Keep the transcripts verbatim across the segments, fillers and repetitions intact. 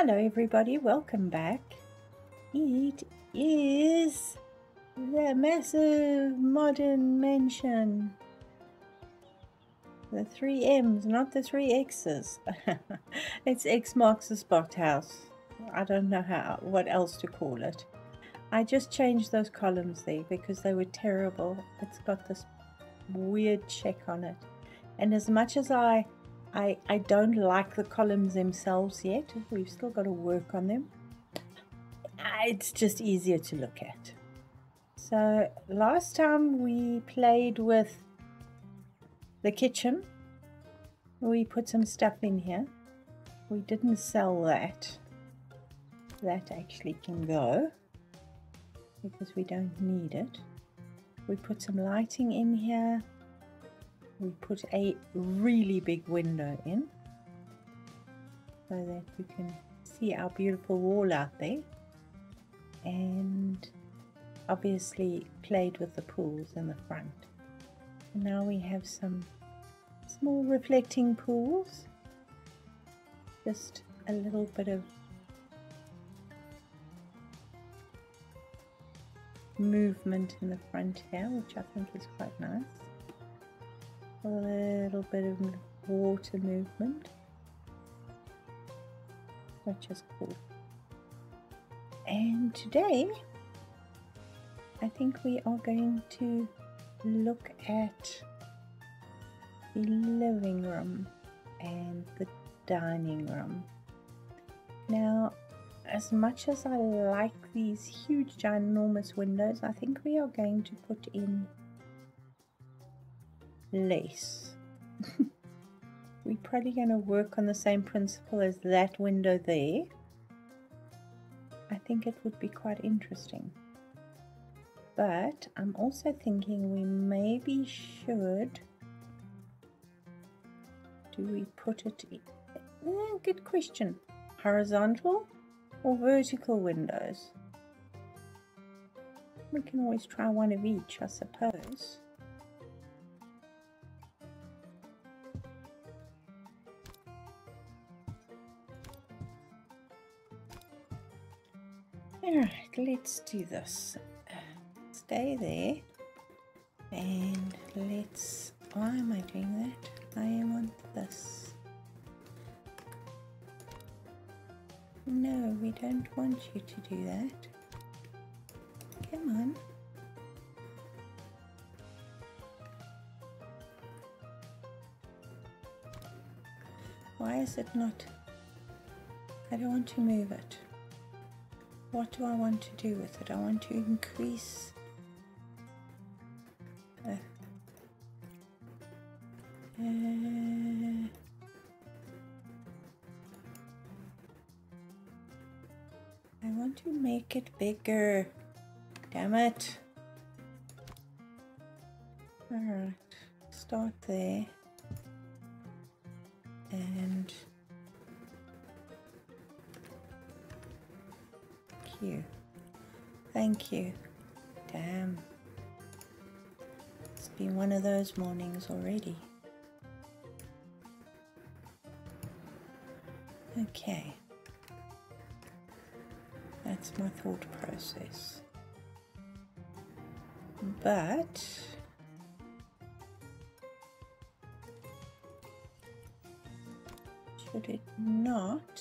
Hello everybody, welcome back. It is the massive modern mansion. The three M's, not the three X's. It's X marks the spot house. I don't know how what else to call it. I just changed those columns there because they were terrible. It's got this weird check on it. And as much as I I, I don't like the columns themselves yet. We've still got to work on them. It's just easier to look at. So last time we played with the kitchen. We put some stuff in here. We didn't sell that. That actually can go because we don't need it. We put some lighting in here. We put a really big window in so that you can see our beautiful wall out there, and obviously played with the pools in the front. And now we have some small reflecting pools, just a little bit of movement in the front here, which I think is quite nice. A little bit of water movement, which is cool. And today I think we are going to look at the living room and the dining room. Now, as much as I like these huge ginormous windows, I think we are going to put in lace. We're probably going to work on the same principle as that window there. I think it would be quite interesting. But I'm also thinking we maybe should... Do we put it in? Oh, good question. Horizontal or vertical windows? We can always try one of each, I suppose. Alright, let's do this. Stay there and let's... Why am I doing that? I am on this. No, we don't want you to do that. Come on. Why is it not? I don't want to move it. What do I want to do with it? I want to increase. Uh, uh, I want to make it bigger. Damn it. Alright, start there. And... you. Thank you. Damn. It's been one of those mornings already. Okay. That's my thought process. But should it not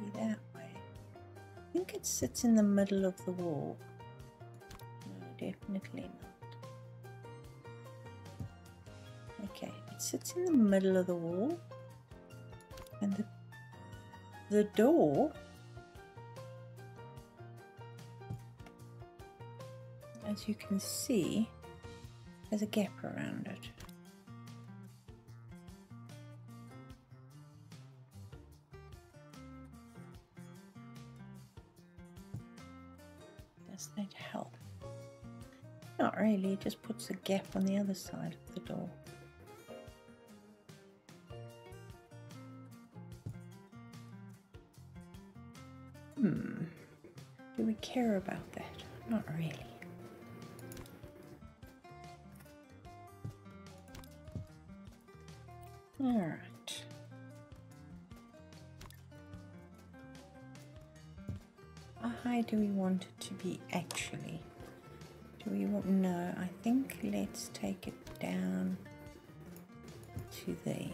be that? I think it sits in the middle of the wall. No, definitely not. Okay, it sits in the middle of the wall, and the, the door. As you can see, there's a gap around it. That help? Not really, it just puts a gap on the other side of the door. Hmm, do we care about that? Not really. Alright. high do we want it to be actually? Do we want, no, I think let's take it down to there.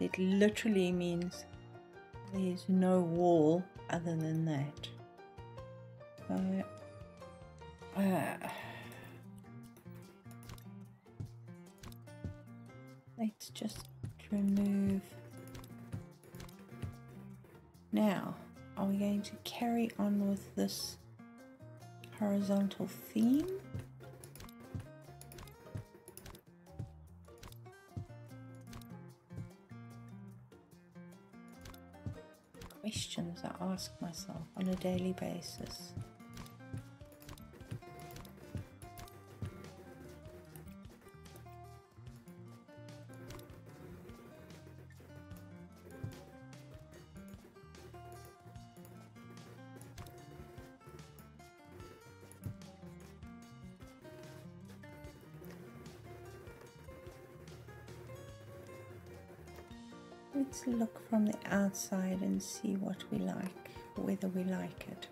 It literally means there's no wall other than that. So, uh, let's just remove. Now, are we going to carry on with this horizontal theme? Questions I ask myself on a daily basis. Let's look from the outside and see what we like, whether we like it.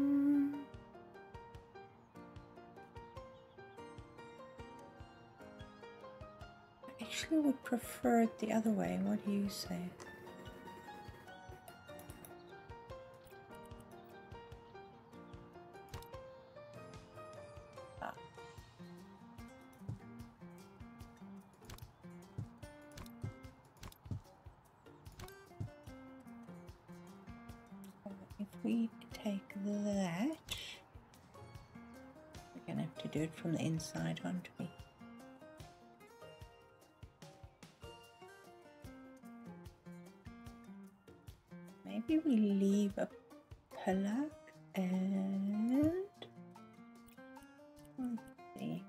Mm. I actually would prefer it the other way. What do you say? From the inside, aren't we? Maybe we leave a pillar and let's see.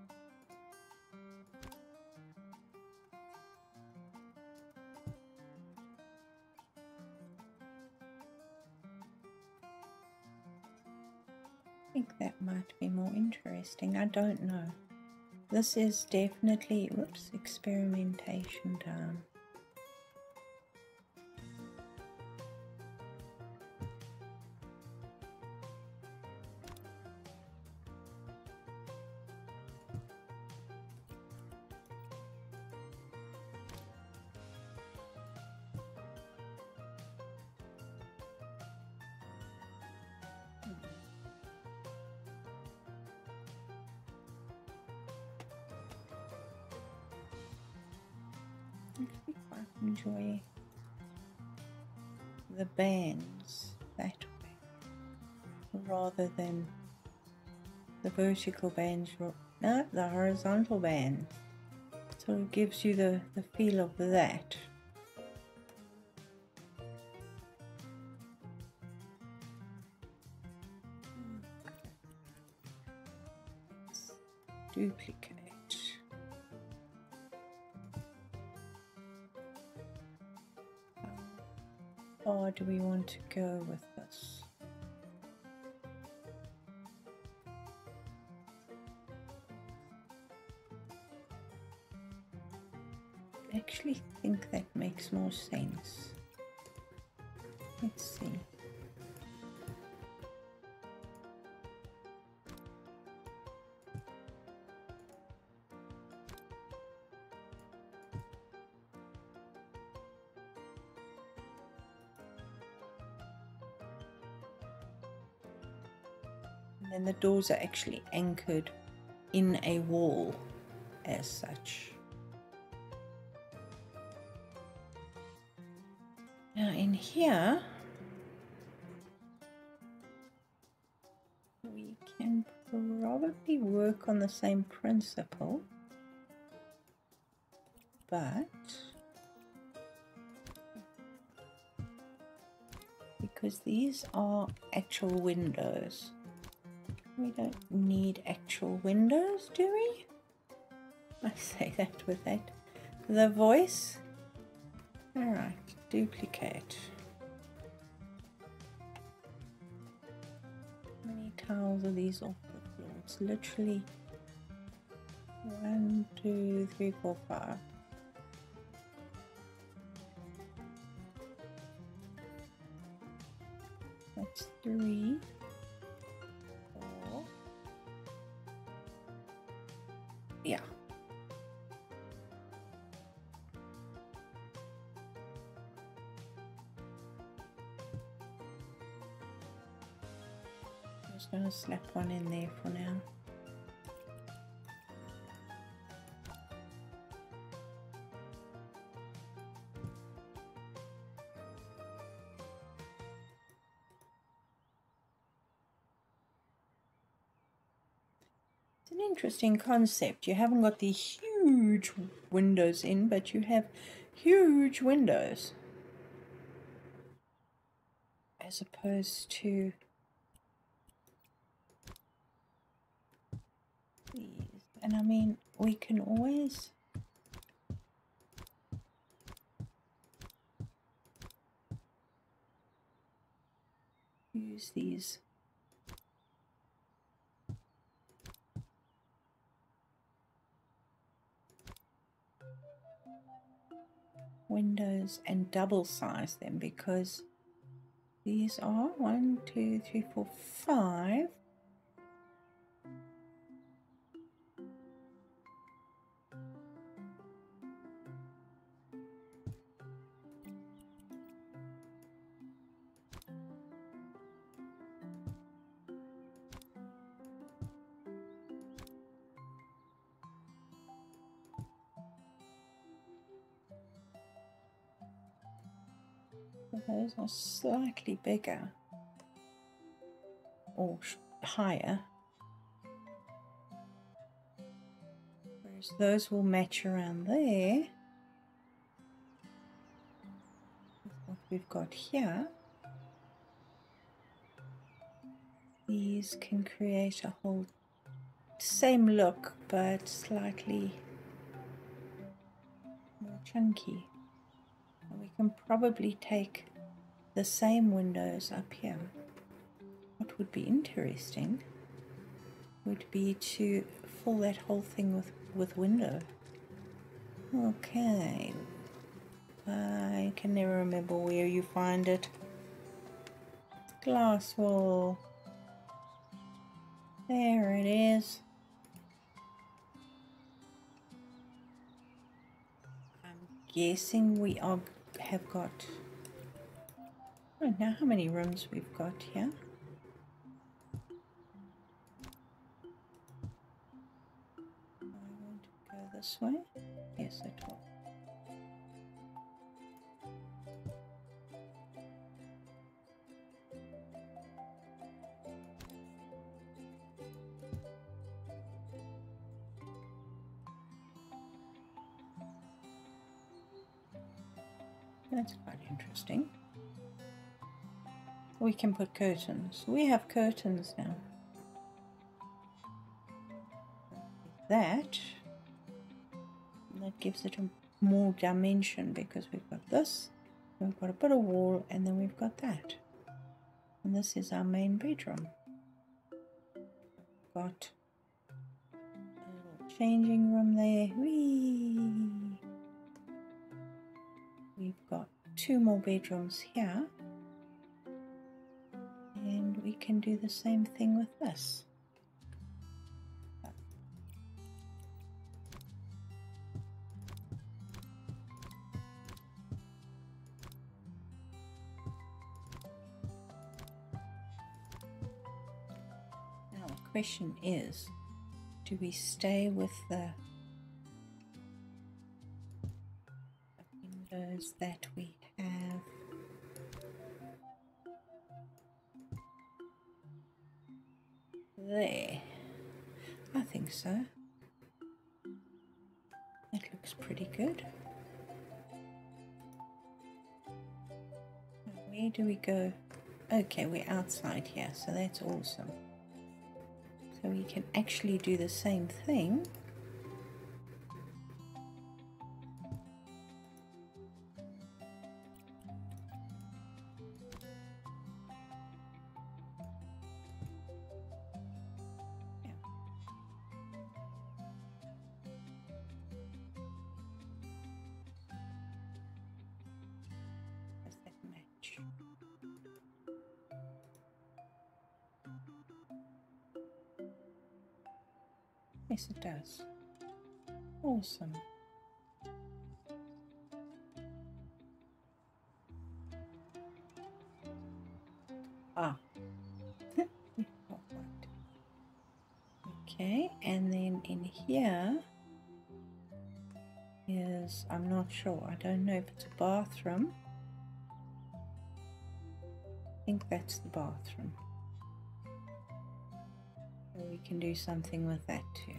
I think that might be more interesting. I don't know. This is definitely, whoops, experimentation time. I quite enjoy the bands that way rather than the vertical bands, no, the horizontal bands. So it gives you the, the feel of that. Let's duplicate. Or do we want to go with this? I actually think that makes more sense. Let's see. And the doors are actually anchored in a wall as such. Now in here, we can probably work on the same principle, but because these are actual windows, we don't need actual windows, do we? I say that with that the voice. All right, duplicate. How many tiles are these off the floor? It's literally one, two, three, four, five. That's three. Four. Yeah. I'm just going to slap one in there for now. Interesting concept. You haven't got the huge windows in, but you have huge windows as opposed to these. And I mean, we can always use these. Windows and double size them, because these are one, two, three, four, five. Those are slightly bigger or higher, whereas those will match around there with what we've got here. These can create a whole same look but slightly more chunky. We can probably take the same windows up here. What would be interesting would be to fill that whole thing with, with window. Okay. I can never remember where you find it. Glass wall. There it is. I'm guessing we are have got... I don't know how many rooms we've got here. I want to go this way. Yes, it will. That's quite interesting. We can put curtains. We have curtains now. That, that gives it a more dimension, because we've got this, we've got a bit of wall, and then we've got that. And this is our main bedroom. We've got a little changing room there. Whee! We've got two more bedrooms here. And we can do the same thing with this. Now the question is, do we stay with the windows that we have? There, I think so. That looks pretty good. Where do we go? Okay, we're outside here, so that's awesome. So we can actually do the same thing Yes, it does. Awesome. Ah. Okay, and then in here is, I'm not sure, I don't know if it's a bathroom. I think that's the bathroom. So we can do something with that too.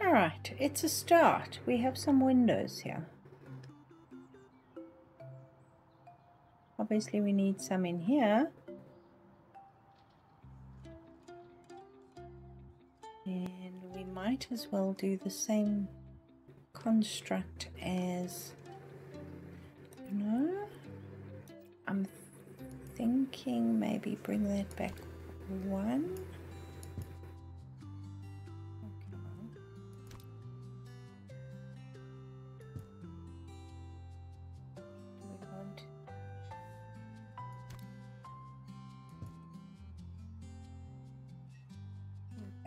Alright, it's a start. We have some windows here. Obviously we need some in here. And we might as well do the same construct as, no, I'm thinking maybe bring that back one.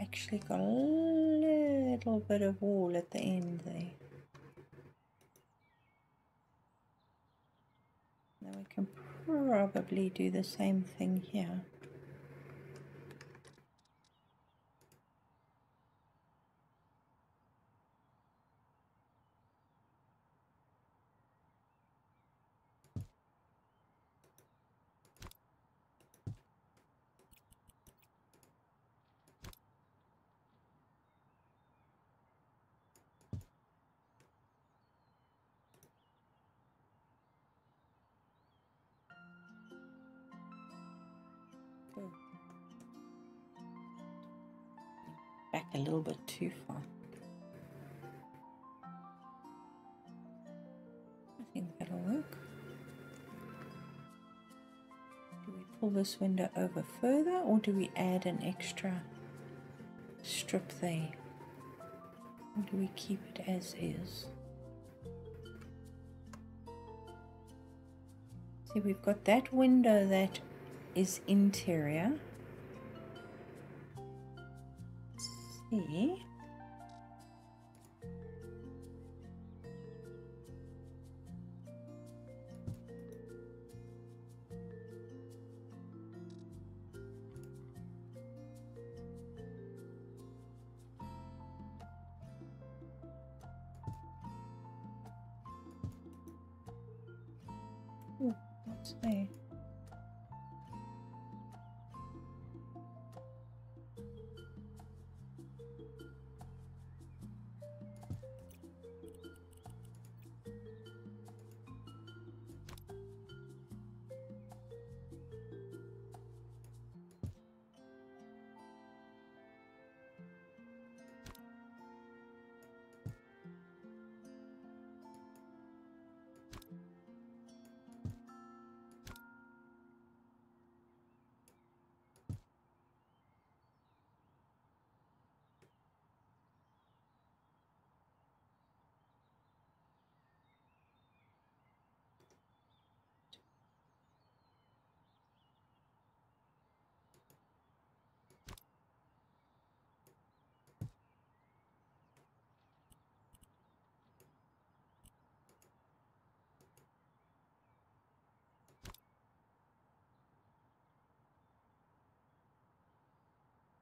Actually got a little bit of wall at the end there. Now we can probably do the same thing here. Back a little bit too far. I think that'll work. Do we pull this window over further, or do we add an extra strip there? Or do we keep it as is? See, we've got that window that is interior. See, ooh, what's there?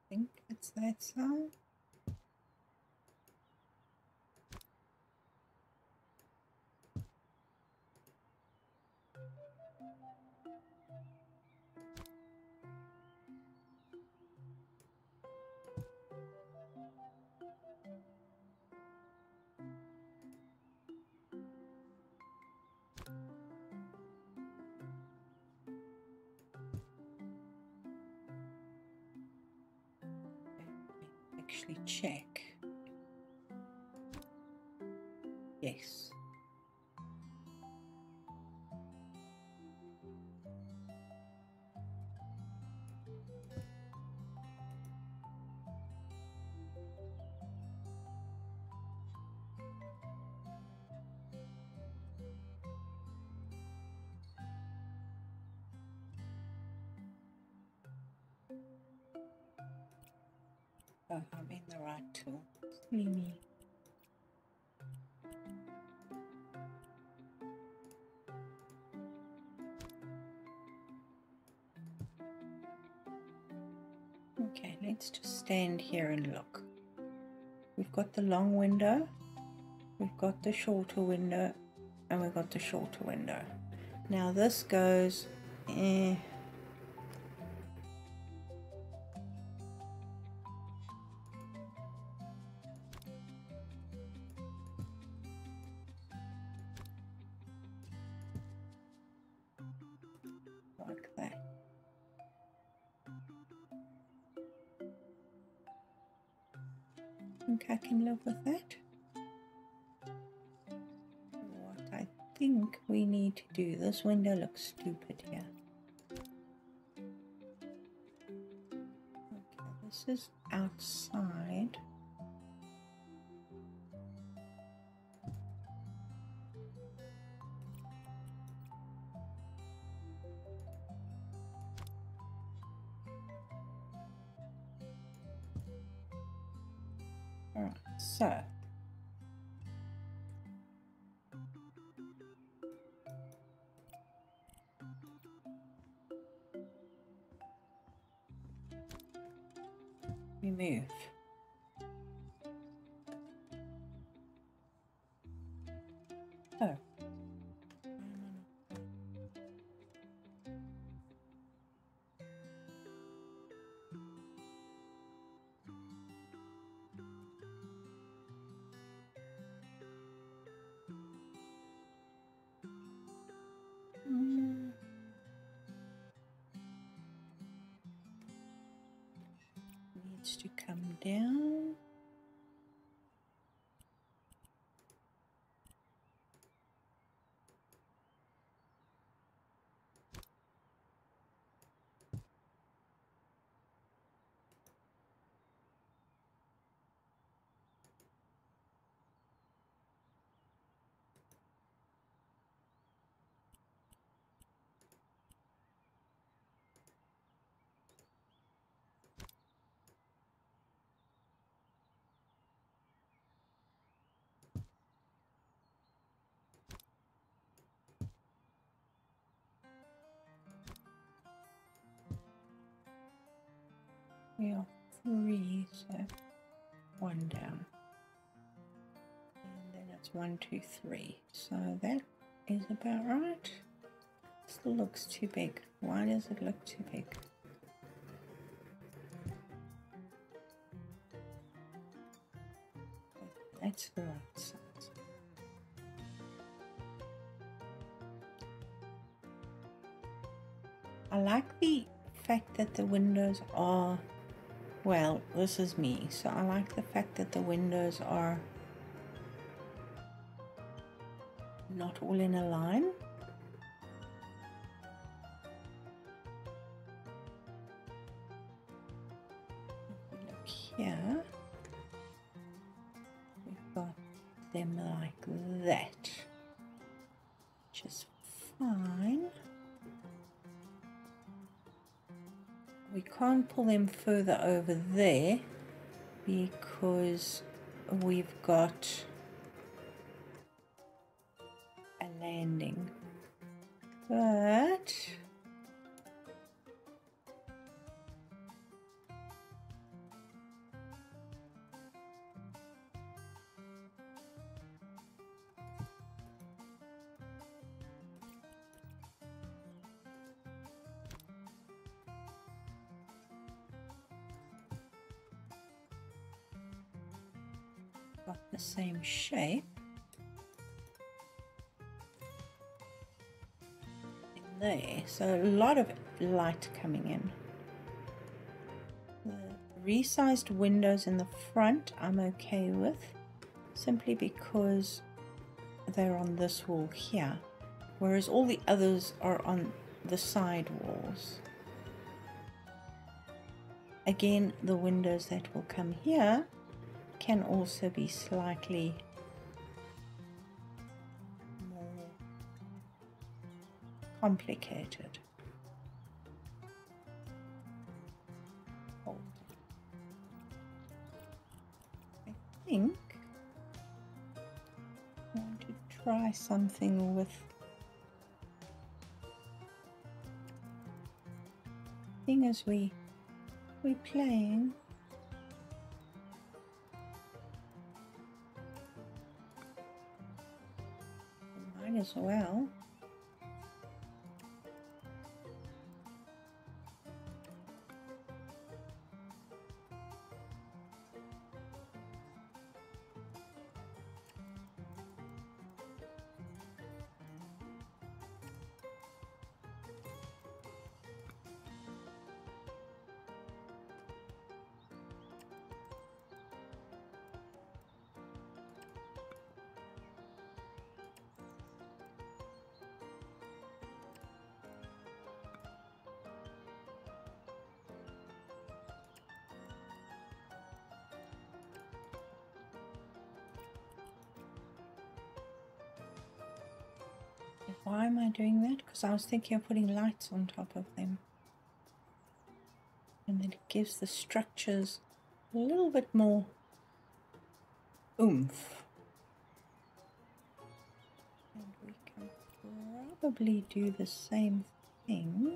I think it's that side. Actually check. Yes. So I mean there are two. Mimi. Okay, let's just stand here and look. We've got the long window, we've got the shorter window, and we've got the shorter window. Now this goes eh, like that. I think I can live with that. What I think we need to do, this window looks stupid here. Okay, this is outside. So, we move. Oh. To come down. We are three, so one down. And then it's one, two, three. So that is about right. Still looks too big. Why does it look too big? That's the right size. I like the fact that the windows are... well, this is me, so I like the fact that the windows are not all in a line. Look here, we've got them like that, which is fine. We can't pull them further over there because we've got a landing, but got the same shape. In there, so a lot of light coming in. The resized windows in the front I'm okay with, simply because they're on this wall here, whereas all the others are on the side walls. Again, the windows that will come here can also be slightly more complicated. Oh. think I want to try something with, I think as we, we're playing. Might as well. Why am I doing that? Because I was thinking of putting lights on top of them. And then it gives the structures a little bit more oomph. And we can probably do the same thing.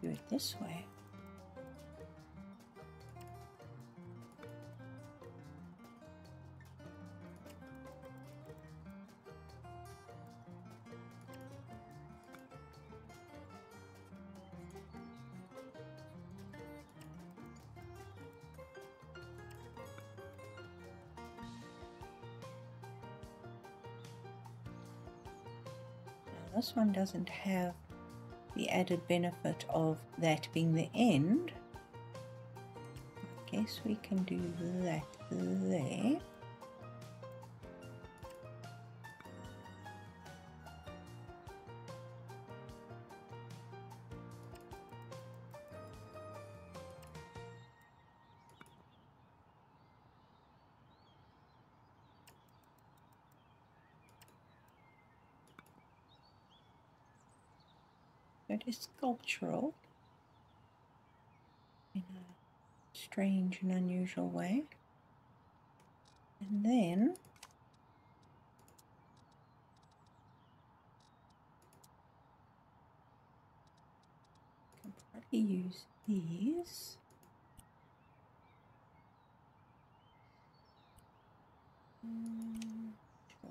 Do it this way. Now, this one doesn't have the added benefit of that being the end. I guess we can do that there. It is sculptural in a strange and unusual way. And then I can probably use these. Mm, sure.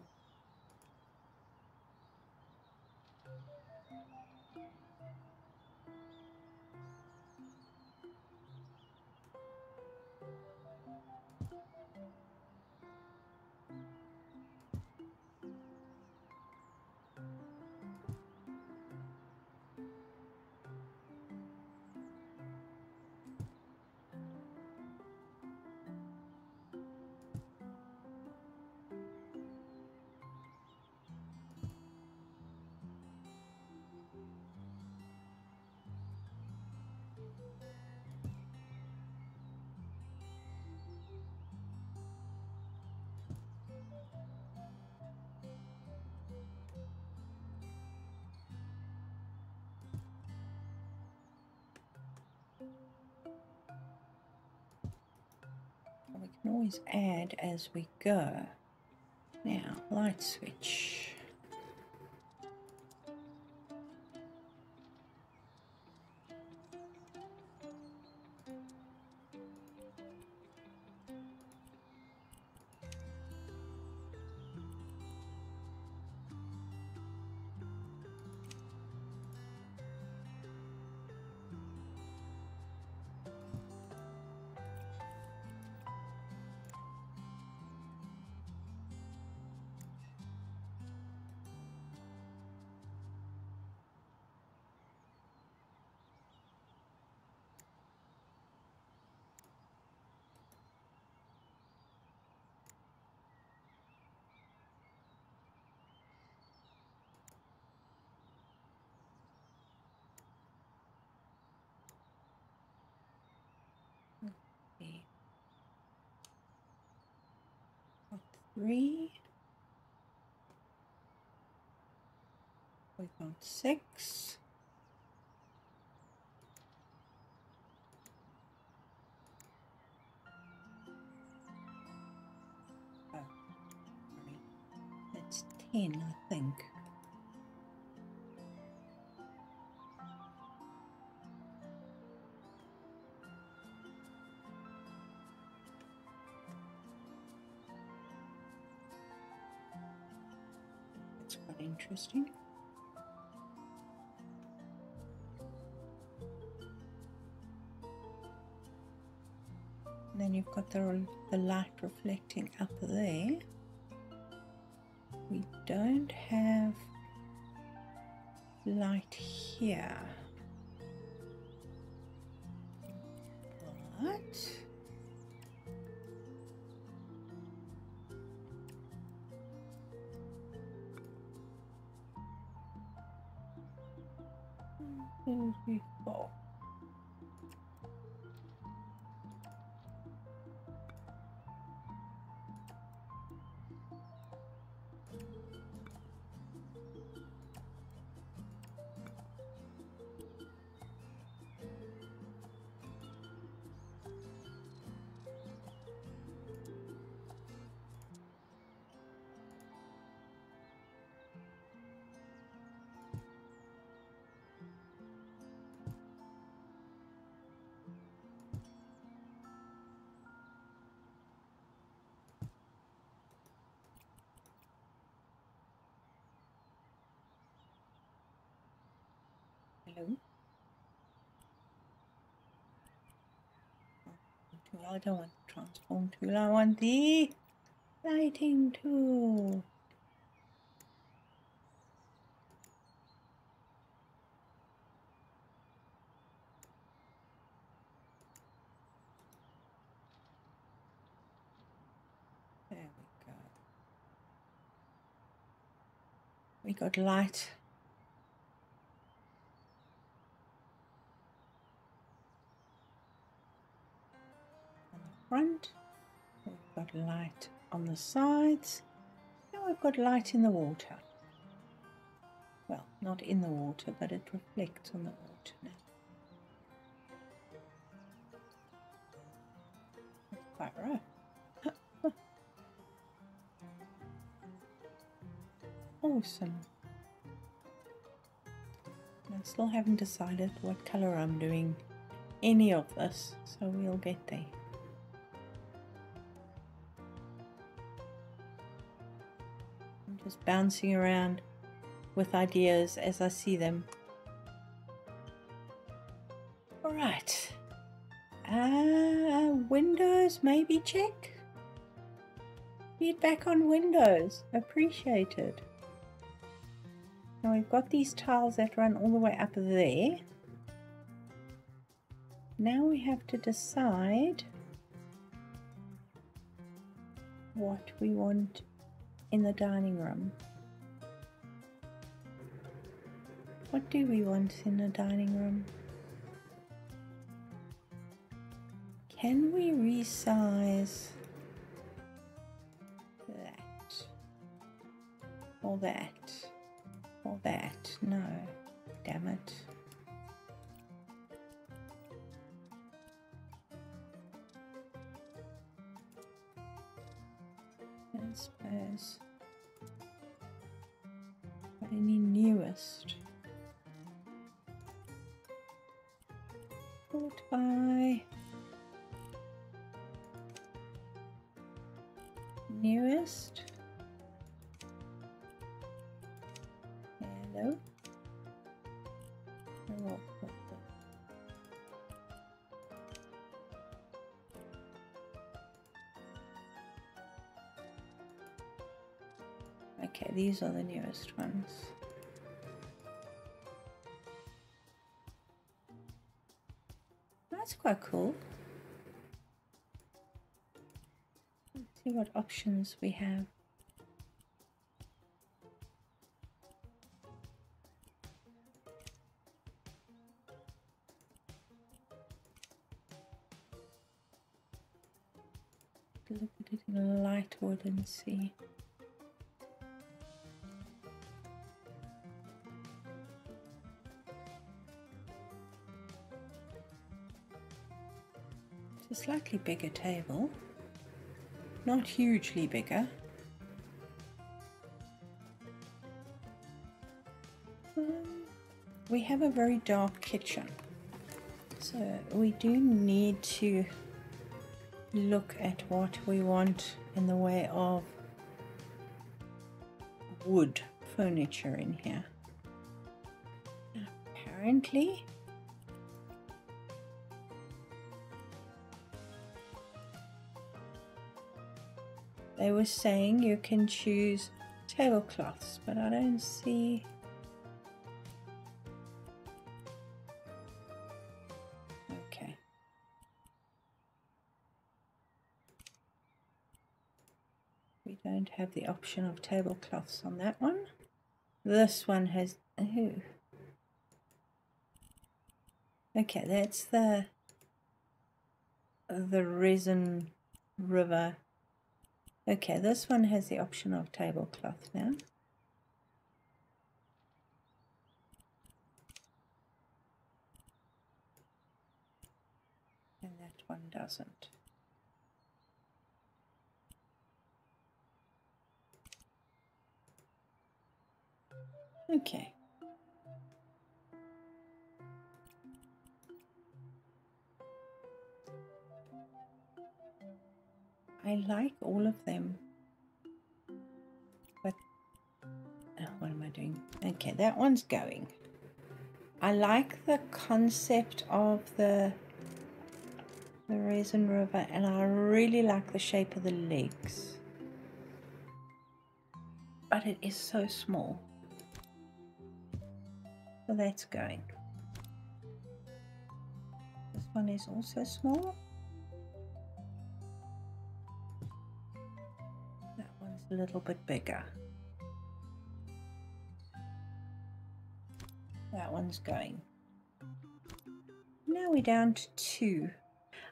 Can always add as we go. Now, light switch. Three, We found six. Oh, sorry. That's ten, I think. That's quite interesting. And then you've got the, the light reflecting up there. We don't have light here. But before. I don't want the transform tool, I want the lighting tool. There we go. We got light. Front, we've got light on the sides, now we've got light in the water. Well, not in the water, but it reflects on the water now. That's quite right. Awesome. I still haven't decided what colour I'm doing any of this, so we'll get there. Just bouncing around with ideas as I see them. All right, uh, windows maybe check. Feedback on windows, appreciated. Now we've got these tiles that run all the way up there. Now we have to decide what we want in the dining room. What do we want in the dining room? Can we resize that? Or that? Or that? No. Damn it. Transfers. Any newest? Thought by newest. Hello. Hello. Okay, these are the newest ones. That's quite cool. Let's see what options we have. Look at it in light wood and see. It's a slightly bigger table, not hugely bigger. Um, we have a very dark kitchen, so we do need to look at what we want in the way of wood furniture in here. Apparently they were saying you can choose tablecloths, but I don't see have the option of tablecloths on that one. This one has, ooh. Okay, that's the the resin river. Okay, this one has the option of tablecloth now. And that one doesn't. Okay. I like all of them. But oh, what am I doing? Okay, that one's going. I like the concept of the the resin river, and I really like the shape of the legs. But it is so small. So that's going. This one is also small. That one's a little bit bigger. That one's going. Now we're down to two.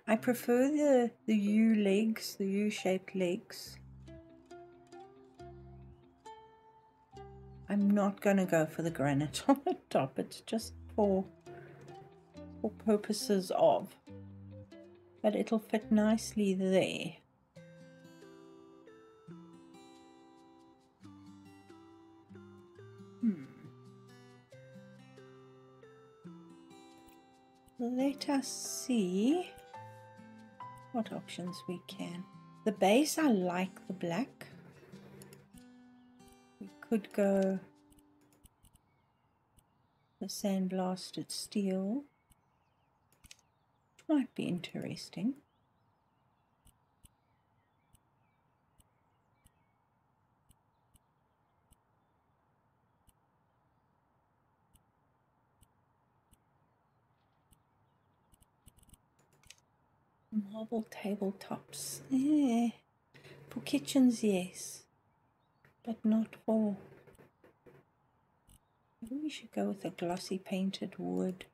I prefer the, the U legs, the U-shaped legs. I'm not going to go for the granite on the top, it's just for, for purposes of, but it'll fit nicely there. Hmm. Let us see what options we can. The base, I like the black. Could go the sandblasted steel, which might be interesting. Marble tabletops, yeah. For kitchens, yes. But not all. Maybe we should go with a glossy painted wood,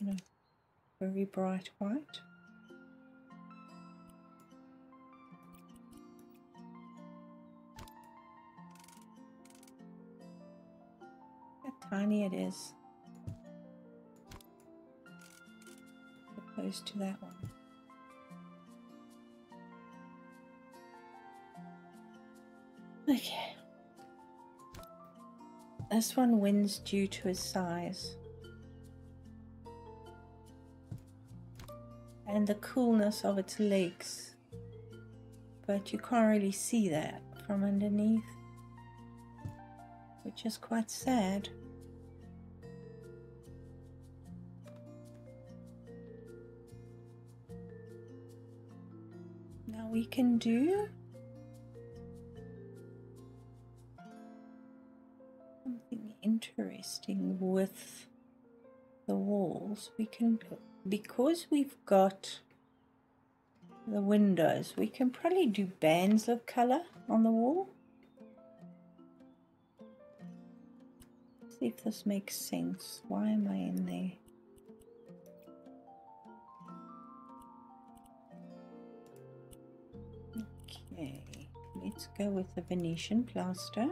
you know, very bright white. How tiny it is, opposed to that one. Okay, this one wins due to his size and the coolness of its legs, but you can't really see that from underneath, which is quite sad. Now we can do interesting with the walls. We can, because we've got the windows, we can probably do bands of color on the wall. Let's see if this makes sense. Why am I in there? Okay, let's go with the Venetian plaster.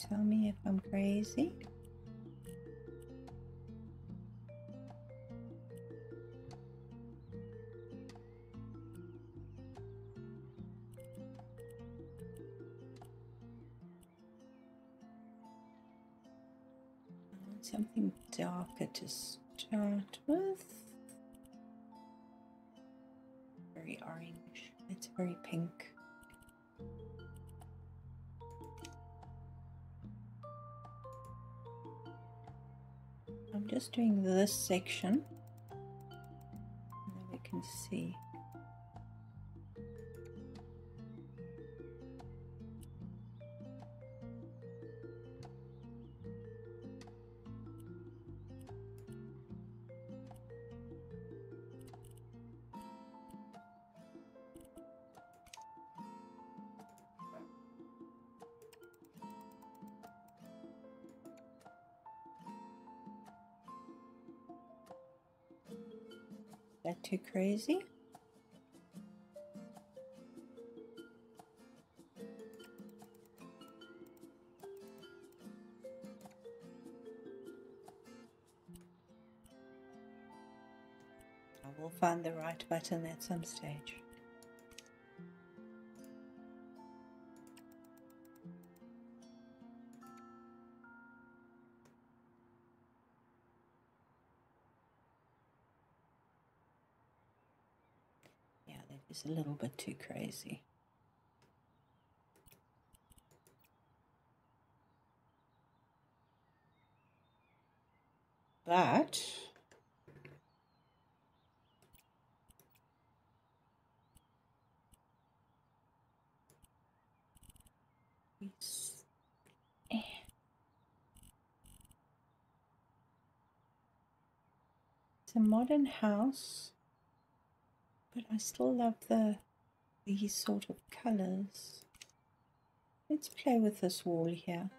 and tell me if I'm crazy. Something darker to start with. Very orange. It's very pink. I'm just doing this section, and then we can see. Is that too crazy? I will find the right button at some stage. It's a little bit too crazy. But it's a modern house. But I still love the these sort of colors. Let's play with this wall here.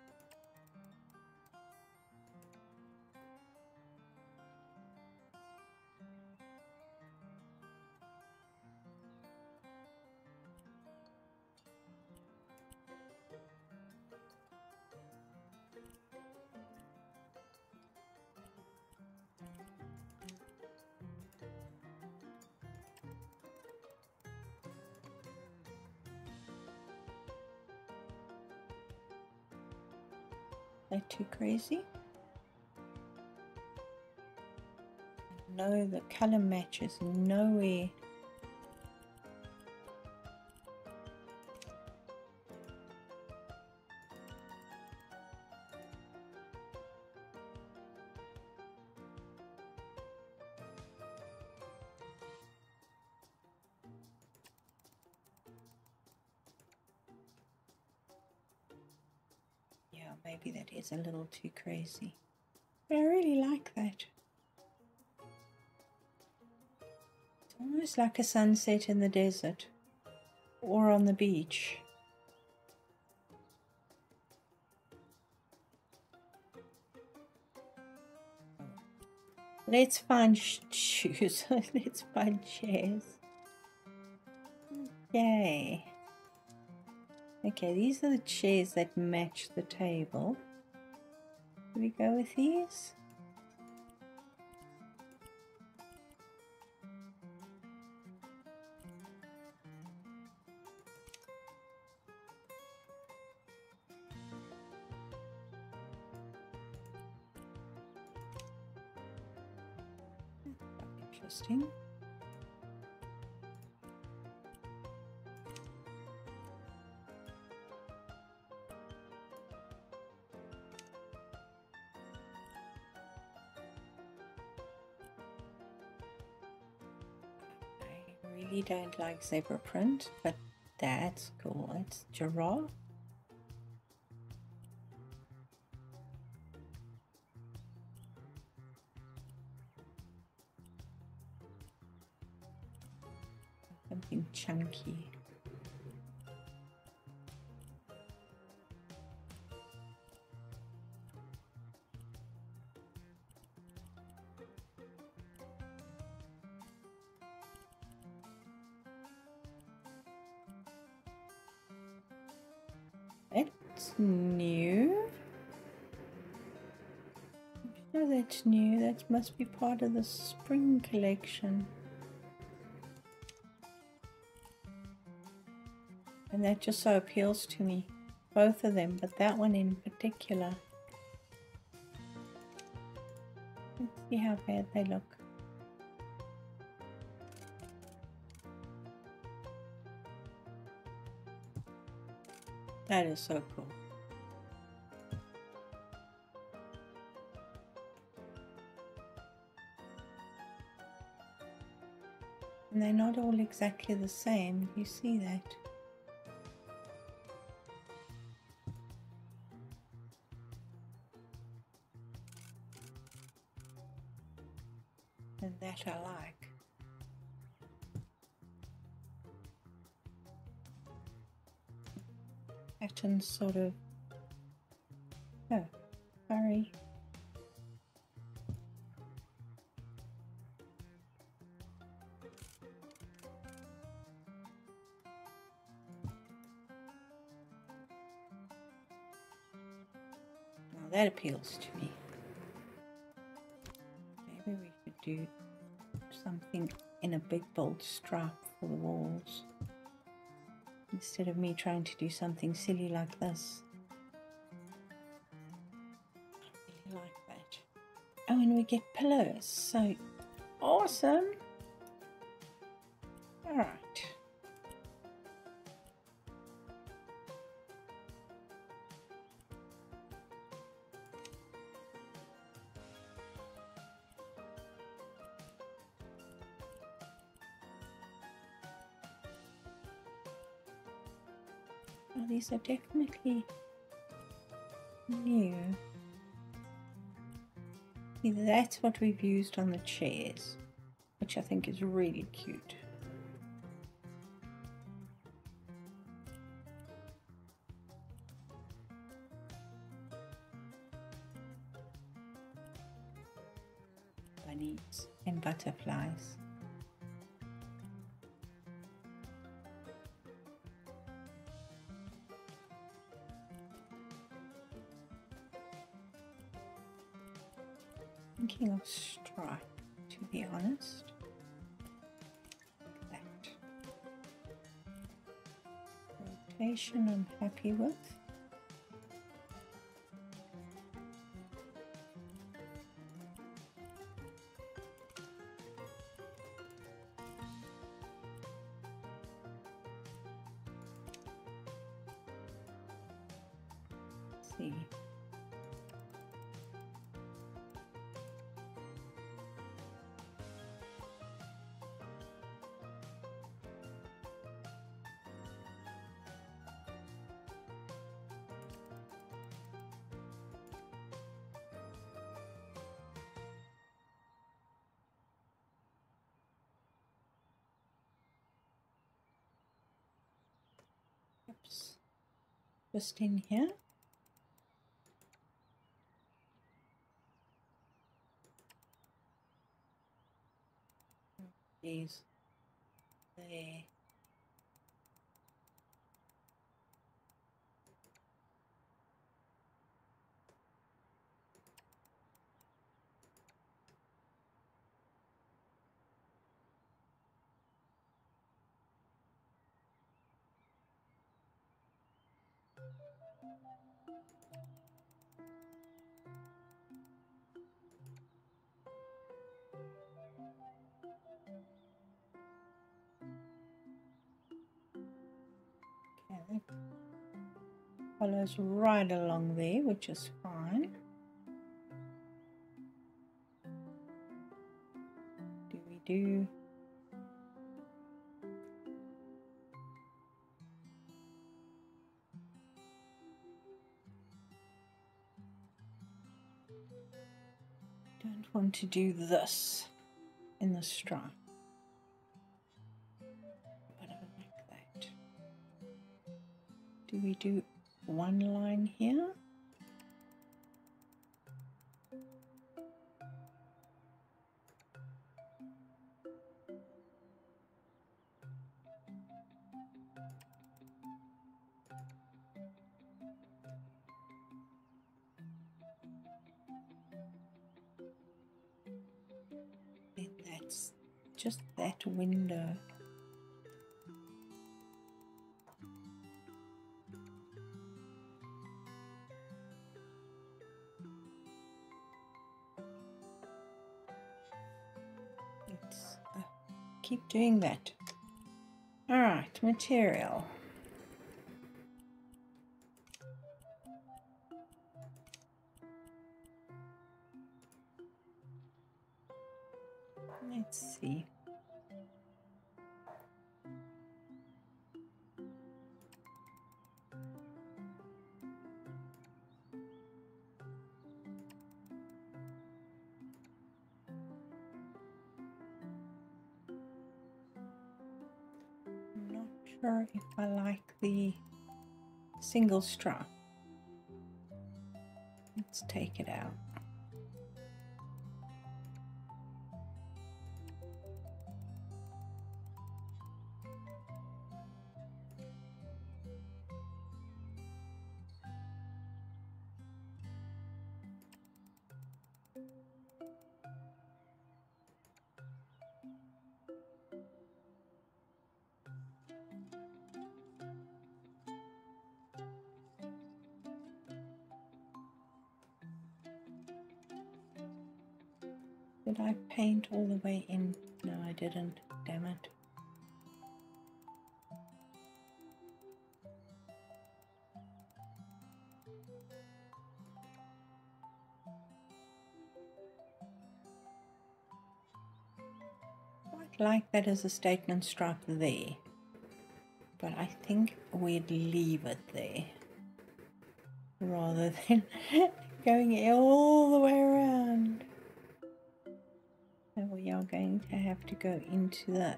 They're too crazy. No, the color matches nowhere. Maybe that is a little too crazy, but I really like that. It's almost like a sunset in the desert or on the beach. Let's find shoes. Let's find chairs. Okay. Okay, these are the chairs that match the table. Should we go with these? Interesting. I don't like zebra print, but that's cool. It's giraffe. Something chunky. It's new. Oh, that's new. That must be part of the spring collection. And that just so appeals to me, both of them, but that one in particular. Let's see how bad they look. That is so cool. And they're not all exactly the same, you see that. And that I like. Pattern sort of, oh, sorry. That appeals to me. Maybe we could do something in a big bold stripe for the walls instead of me trying to do something silly like this. I really like that. Oh, and we get pillows, so awesome. All right. Oh, these are definitely new. See, that's what we've used on the chairs, which I think is really cute. Bunnies and butterflies. Thinking of stripe, to be honest. Like that. Rotation I'm happy with. Let's see. Oops. Just in here. These oh, there. Okay, follows right along there, which is fine. Do we do? Don't want to do this in the stripe. But I like that. Do we do one line here? just that window. Let's uh, keep doing that. All right, material. Let's see. I'm not sure if I like the single stripe. Let's take it out. Did I paint all the way in? No, I didn't. Damn it. Quite like that as a statement stripe there, but I think we'd leave it there rather than going all the way around. We are going to have to go into the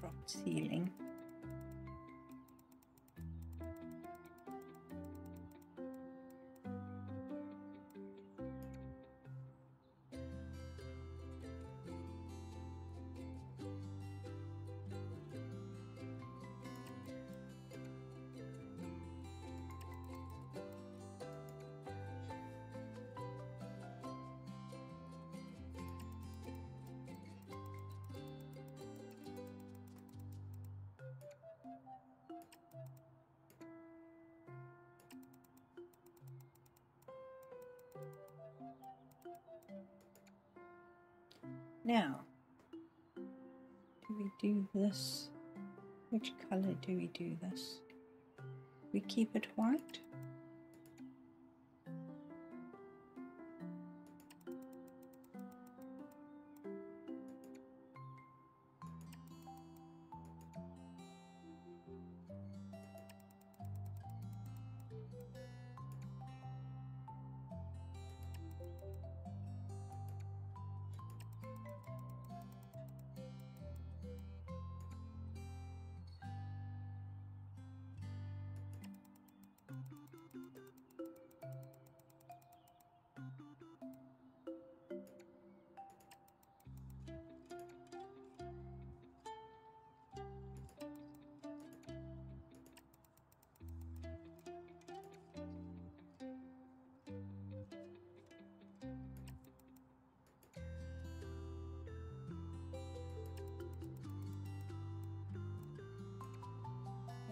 drop ceiling. Now, do we do this? Which color do we do this? We keep it white.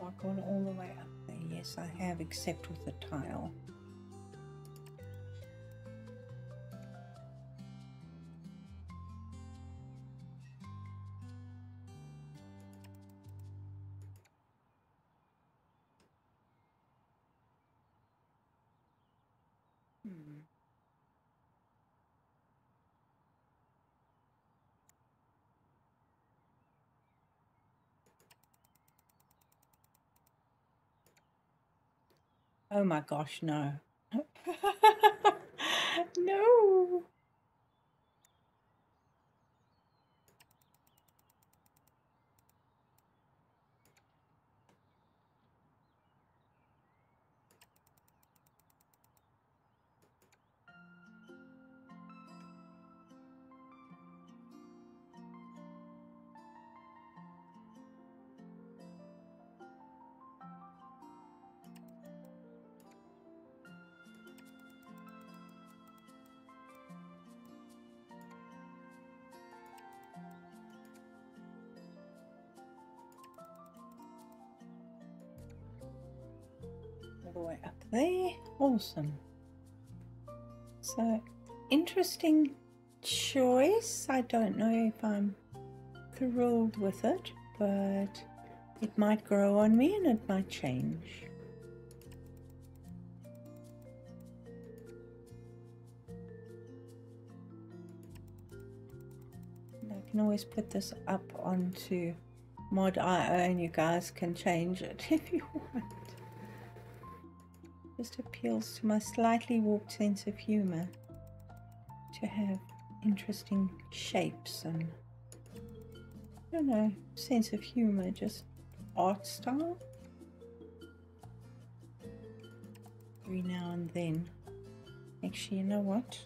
I've gone all the way up there. Yes, I have, except with the tile. Oh my gosh, no. No. the way up there. Awesome. So interesting choice. I don't know if I'm thrilled with it, but it might grow on me and it might change. And I can always put this up onto mod dot i o and you guys can change it if you want. Just appeals to my slightly warped sense of humor to have interesting shapes and, I don't know, sense of humor, just art style. Every now and then. Actually, you know what?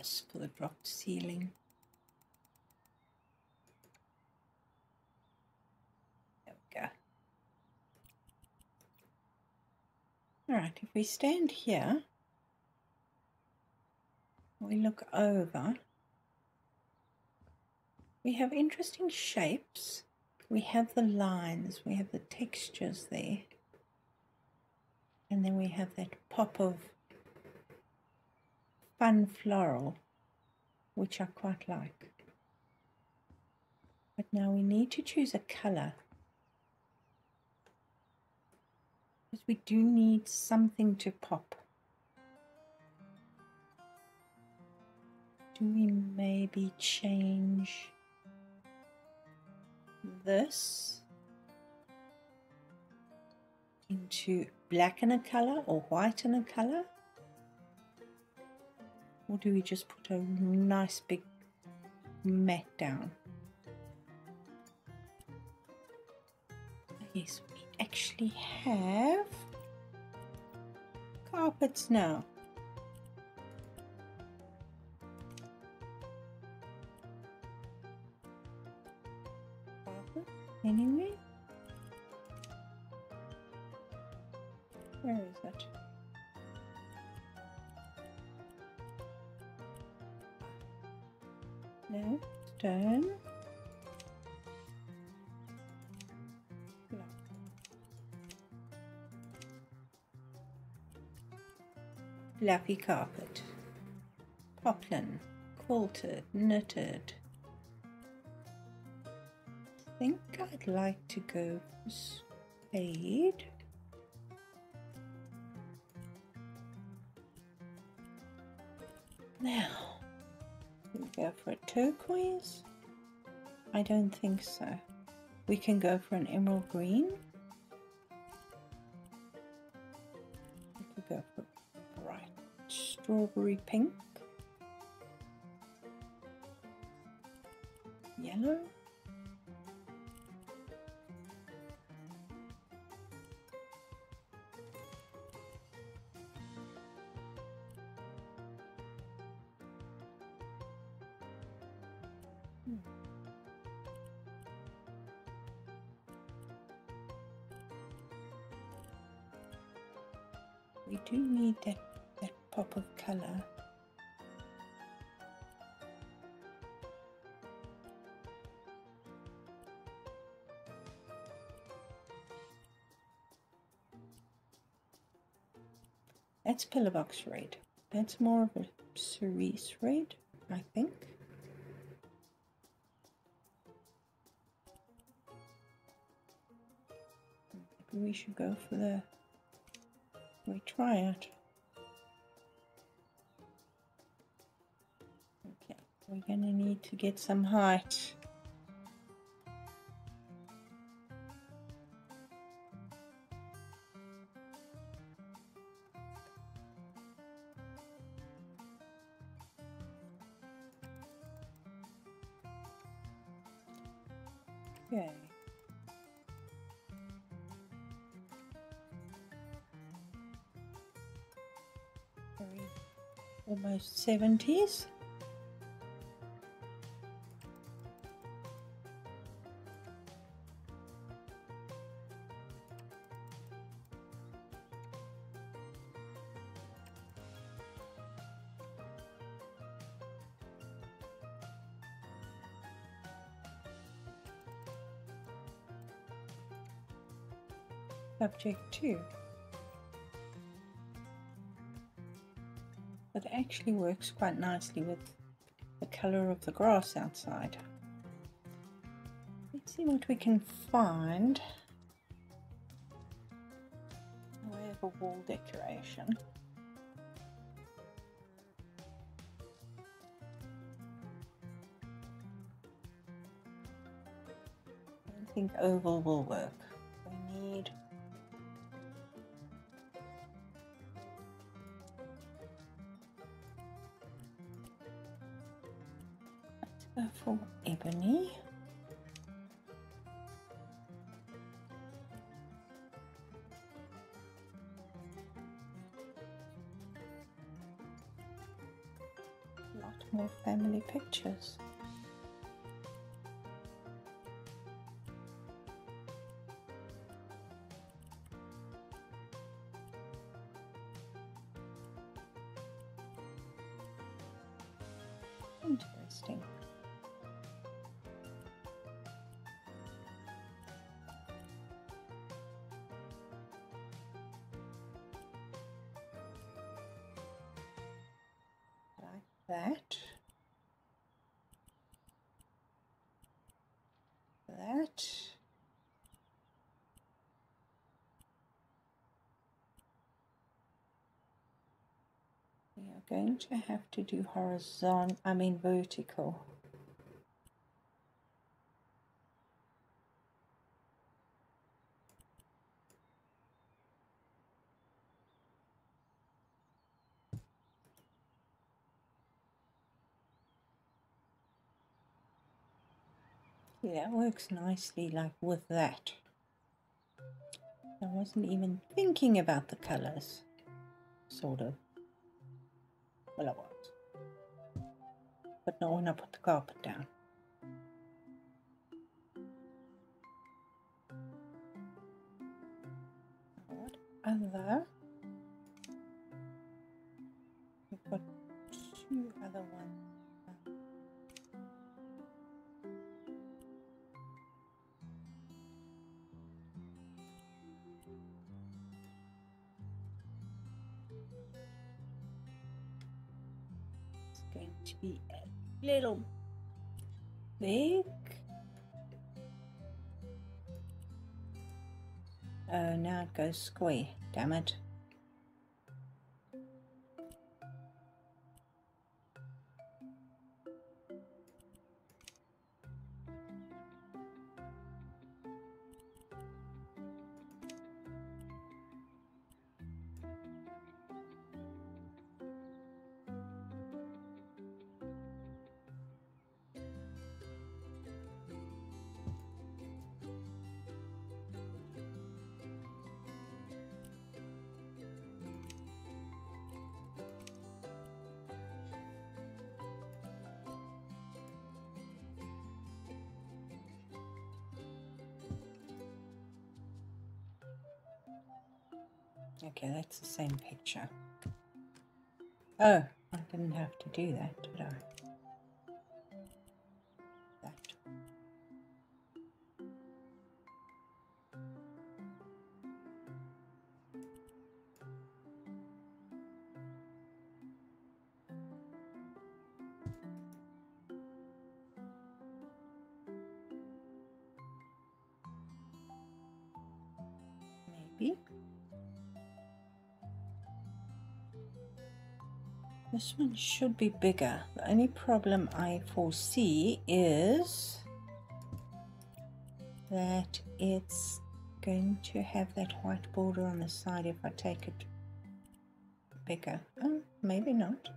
This for the dropped ceiling. There we go. Alright, if we stand here, we look over, we have interesting shapes, we have the lines, we have the textures there, and then we have that pop of fun floral, which I quite like. But now we need to choose a color, because we do need something to pop. Do we maybe change this into black in a color or white in a color? Or do we just put a nice big mat down? Yes, we actually have carpets now. Carpet anyway. Where is that? No, stone. Fluffy carpet. Poplin. Quilted. Knitted. I think I'd like to go for spade. Now. Go for a turquoise? I don't think so. We can go for an emerald green. We could go for a bright strawberry pink. Yellow. We do need that, that pop of colour. That's pillar box red. That's more of a cerise red, I think. Maybe we should go for the... we try it. Okay, we're gonna need to get some height. Okay. Almost seventies. subject two that actually works quite nicely with the color of the grass outside. Let's see what we can find in the way of a wall decoration. I think oval will work. We need let's go for ebony. A lot more family pictures. Interesting. Like that. That. Going to have to do horizontal, I mean vertical. Yeah, that works nicely, like with that. I wasn't even thinking about the colors, sort of. Well, I was, but not when I put the carpet down. What other? We've got two other ones. Going to be a little big. Oh, now it goes square, damn it. Okay, that's the same picture. Oh, I didn't have to do that, did I? That. Maybe. This one should be bigger. The only problem I foresee is that it's going to have that white border on the side if I take it bigger. Oh, maybe not.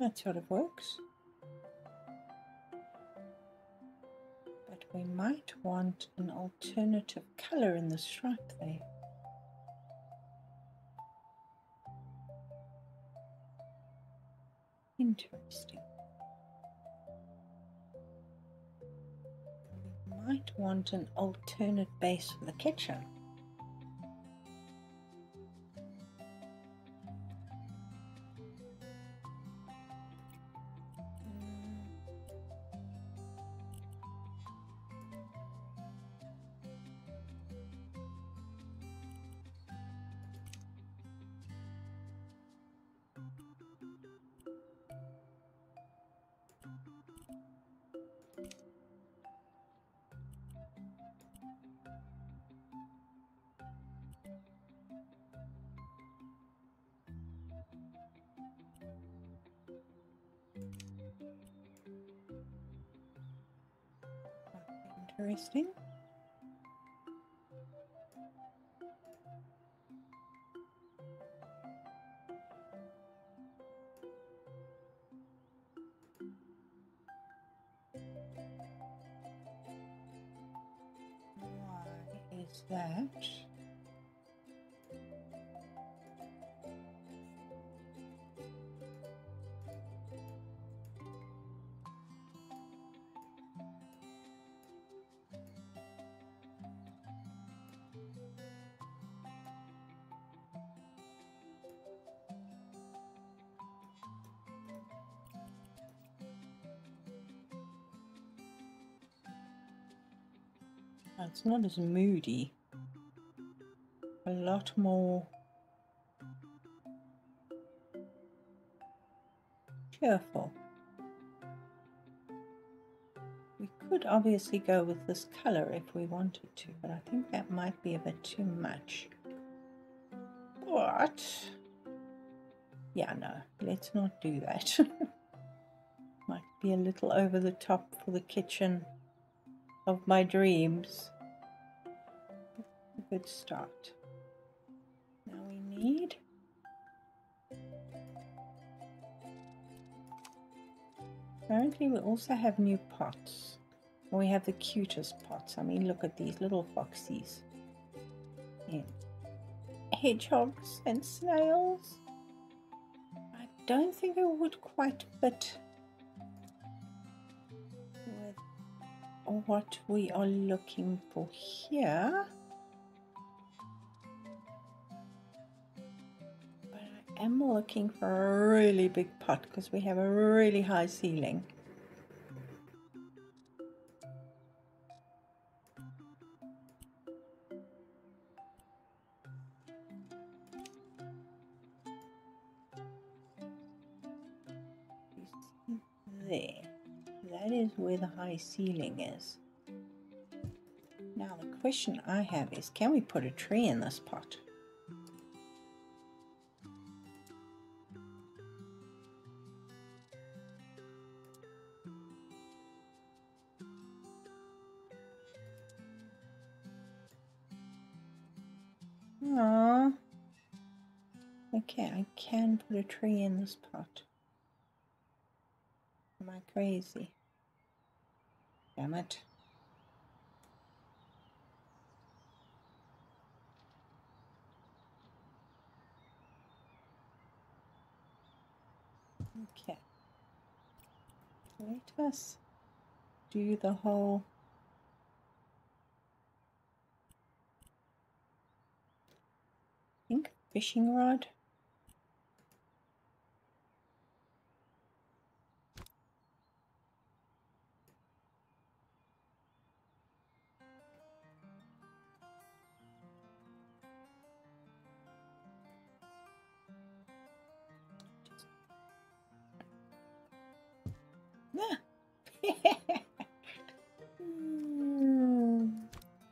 That sort of works, but we might want an alternative color in the stripe there. Interesting. We might want an alternate base for the kitchen. Interesting. Why is that? It's not as moody, a lot more cheerful. We could obviously go with this colour if we wanted to, but I think that might be a bit too much. But, yeah, no, let's not do that. Might be a little over the top for the kitchen of my dreams. A good start. Now we need apparently we also have new pots. We have the cutest pots. I mean, look at these little foxies and hedgehogs and snails. I don't think it would quite fit with what we are looking for here, but I am looking for a really big pot because we have a really high ceiling. Where the high ceiling is. Now the question I have is, can we put a tree in this pot? Aww. Okay, I can put a tree in this pot. Am I crazy? Damn it. Okay. Let us do the whole pink fishing rod.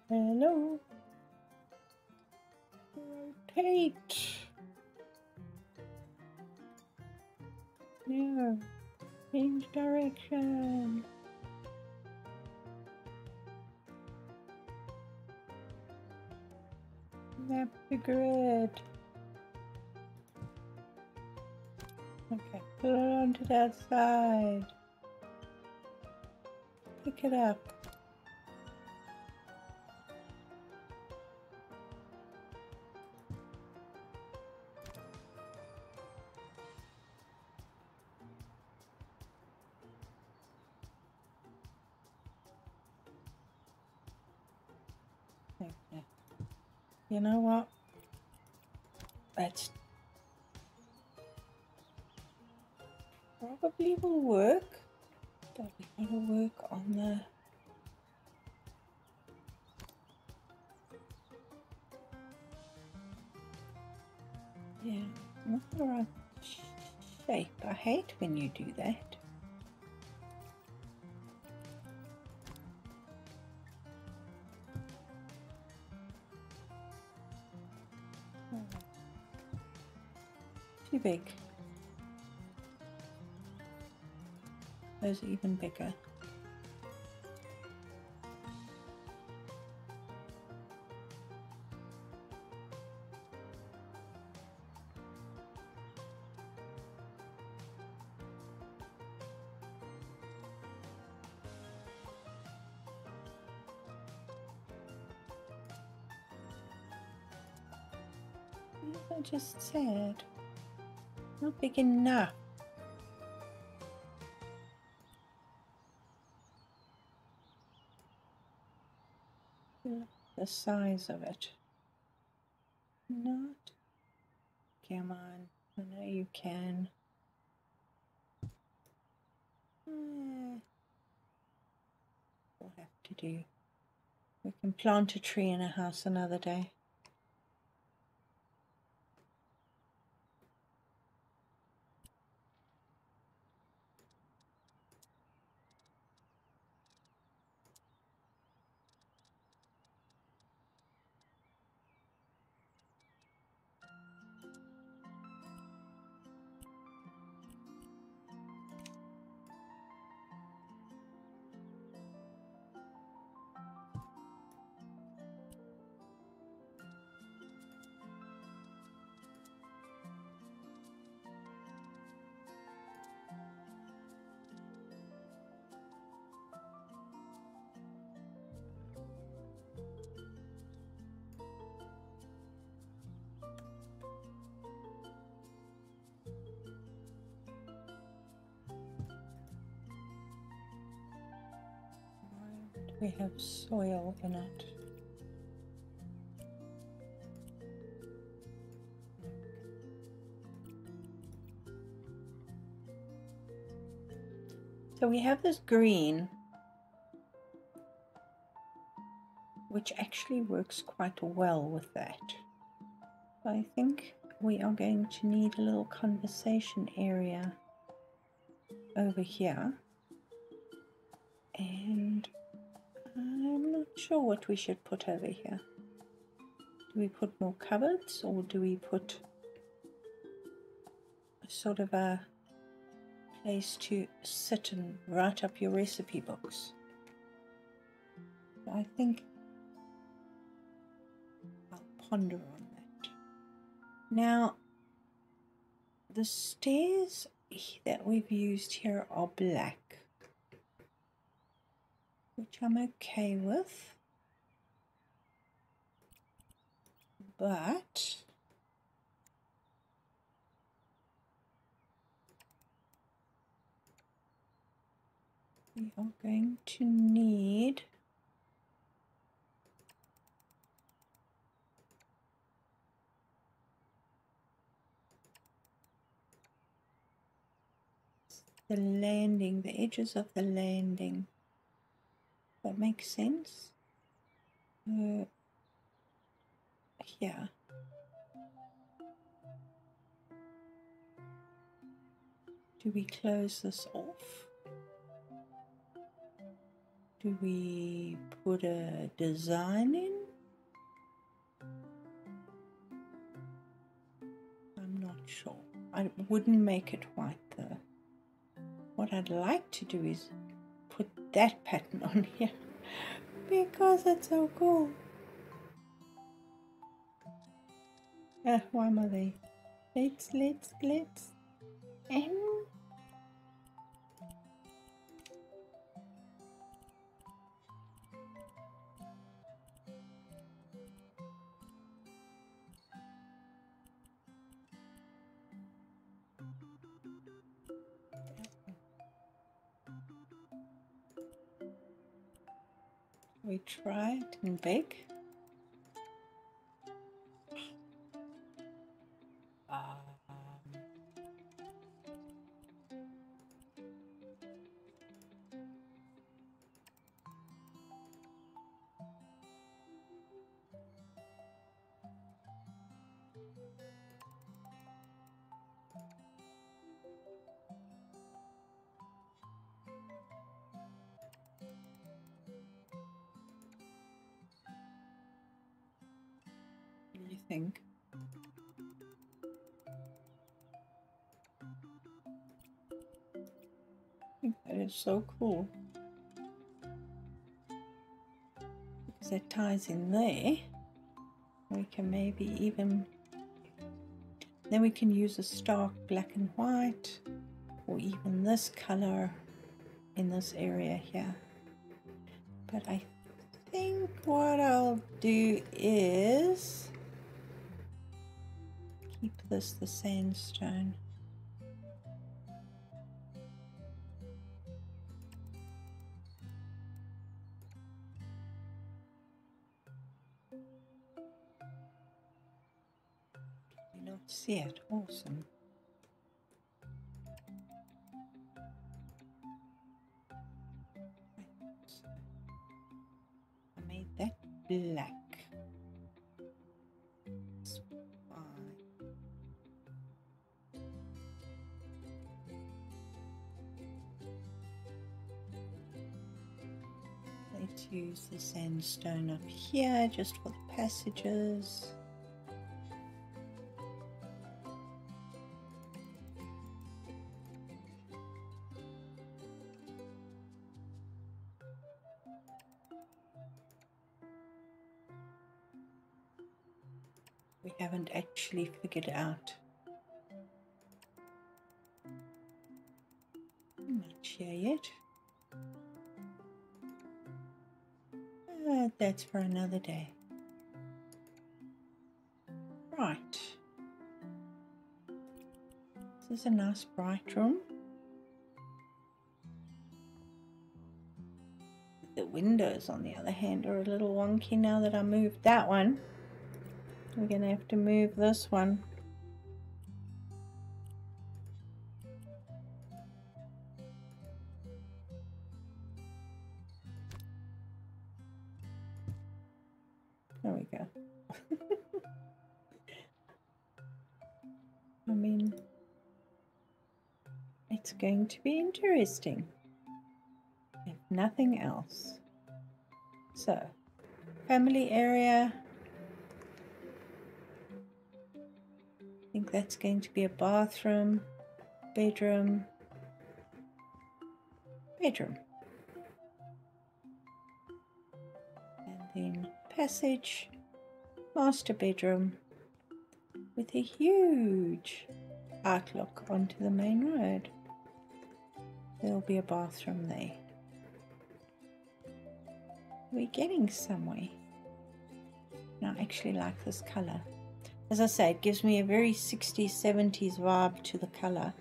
Hello. Rotate. No. Change direction. Map the grid. Okay, put it onto that side. Pick it up. You know what? That's probably will work, but we gotta work on the yeah, not the right shape. I hate when you do that. Too big. Those are even bigger. I just said not big enough. The size of it. Not. Come on. I know you can. Mm. We'll have to do. We can plant a tree in a house another day. We have soil in it. So we have this green, which actually works quite well with that. I think we are going to need a little conversation area over here. And I'm not sure what we should put over here. Do we put more cupboards, or do we put a sort of a place to sit and write up your recipe books? I think I'll ponder on that. Now, the stairs that we've used here are black, which I'm okay with, but we are going to need the landing, the edges of the landing. That makes sense. Uh, yeah. Do we close this off? Do we put a design in? I'm not sure. I wouldn't make it white though. What I'd like to do is put that pattern on here because it's so cool. Ah, why am I there? Let's, let's, let's. Um, We try it in big. You think? I think that is so cool because it ties in there. We can maybe even then we can use a stark black and white, or even this color in this area here. But I think what I'll do is keep this the sandstone. Can you not see it? Awesome. I made that black. Use the sandstone up here just for the passages. We haven't actually figured out much here yet. But that's for another day. Right. This is a nice bright room. The windows, on the other hand, are a little wonky now that I moved that one. We're going to have to move this one. Going to be interesting, if nothing else. So, family area. I think that's going to be a bathroom, bedroom, bedroom, and then passage, master bedroom, with a huge outlook onto the main road. There'll be a bathroom there. We're getting somewhere. And I actually like this color. As I say, it gives me a very sixties, seventies vibe to the color.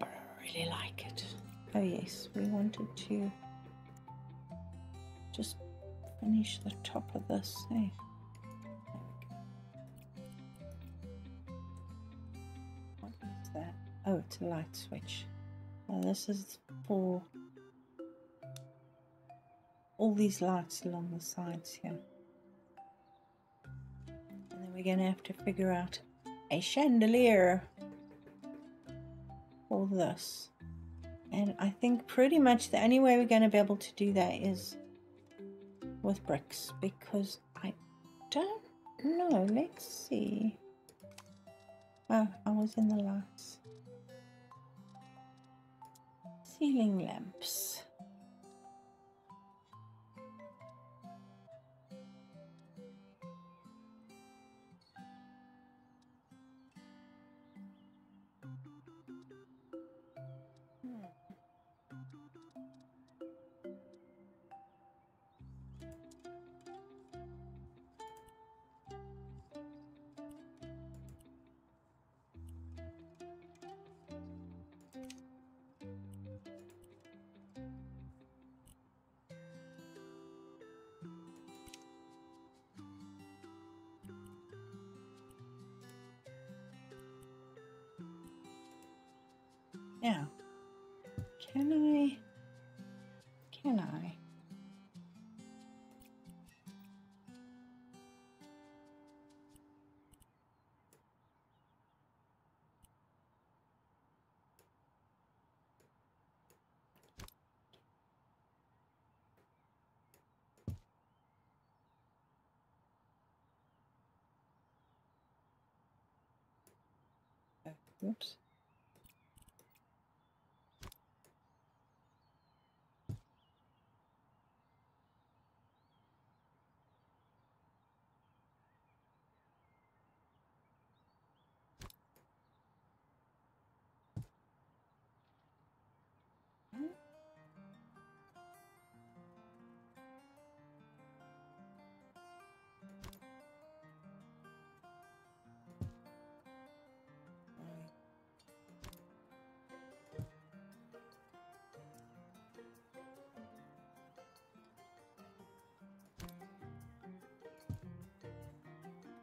But I really like it. Oh yes, we wanted to just finish the top of this. Eh? What is that? Oh, it's a light switch. Now this is for all these lights along the sides here. And then we're going to have to figure out a chandelier for this. And I think pretty much the only way we're going to be able to do that is with bricks, because I don't know. Let's see. Oh, I was in the lights. Ceiling lamps. Hmm. Now, can I, can I? Oops.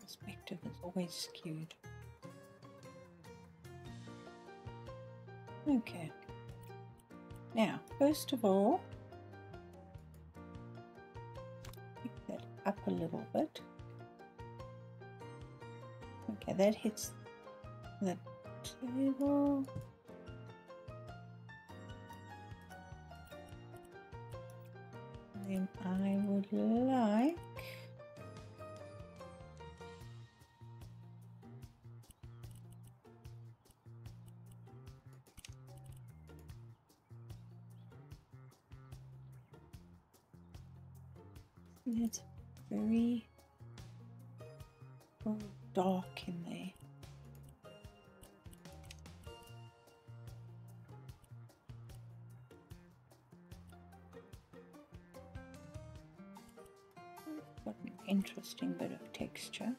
Perspective is always skewed. Okay. Now, first of all, pick that up a little bit. Okay, that hits the table. Then I would like. It's very oh, dark in there. Got an interesting bit of texture.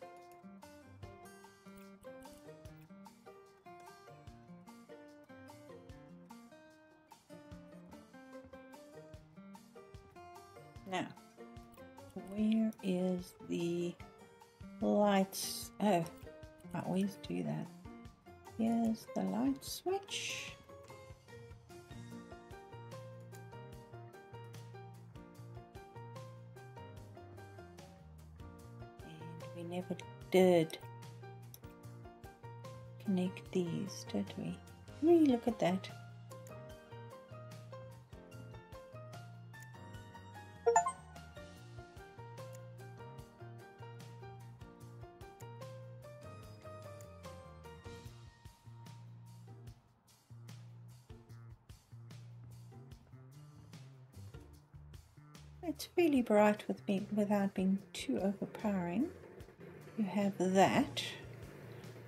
Now. Where is the lights? Oh, I always do that. Here's the light switch. And we never did connect these, did we? Really, look at that. It's really bright with me without being too overpowering. You have that.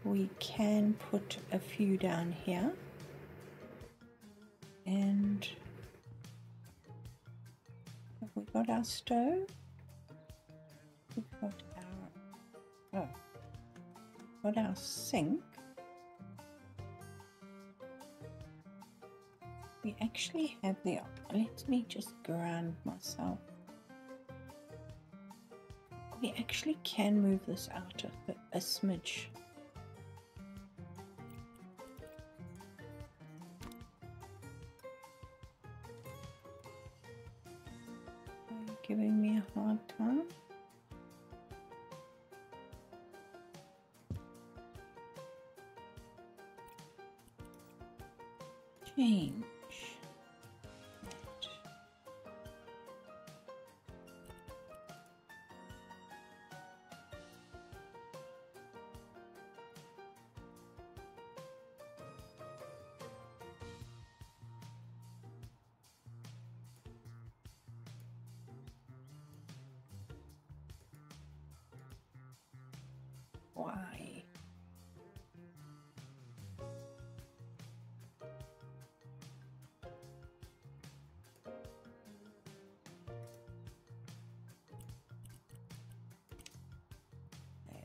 We can put a few down here. And have we got our stove? We've got our oh, we've got our sink. We actually have the option. Let me just ground myself. We actually can move this out a, a smidge. You're giving me a hard time. Change. Why? There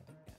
we go.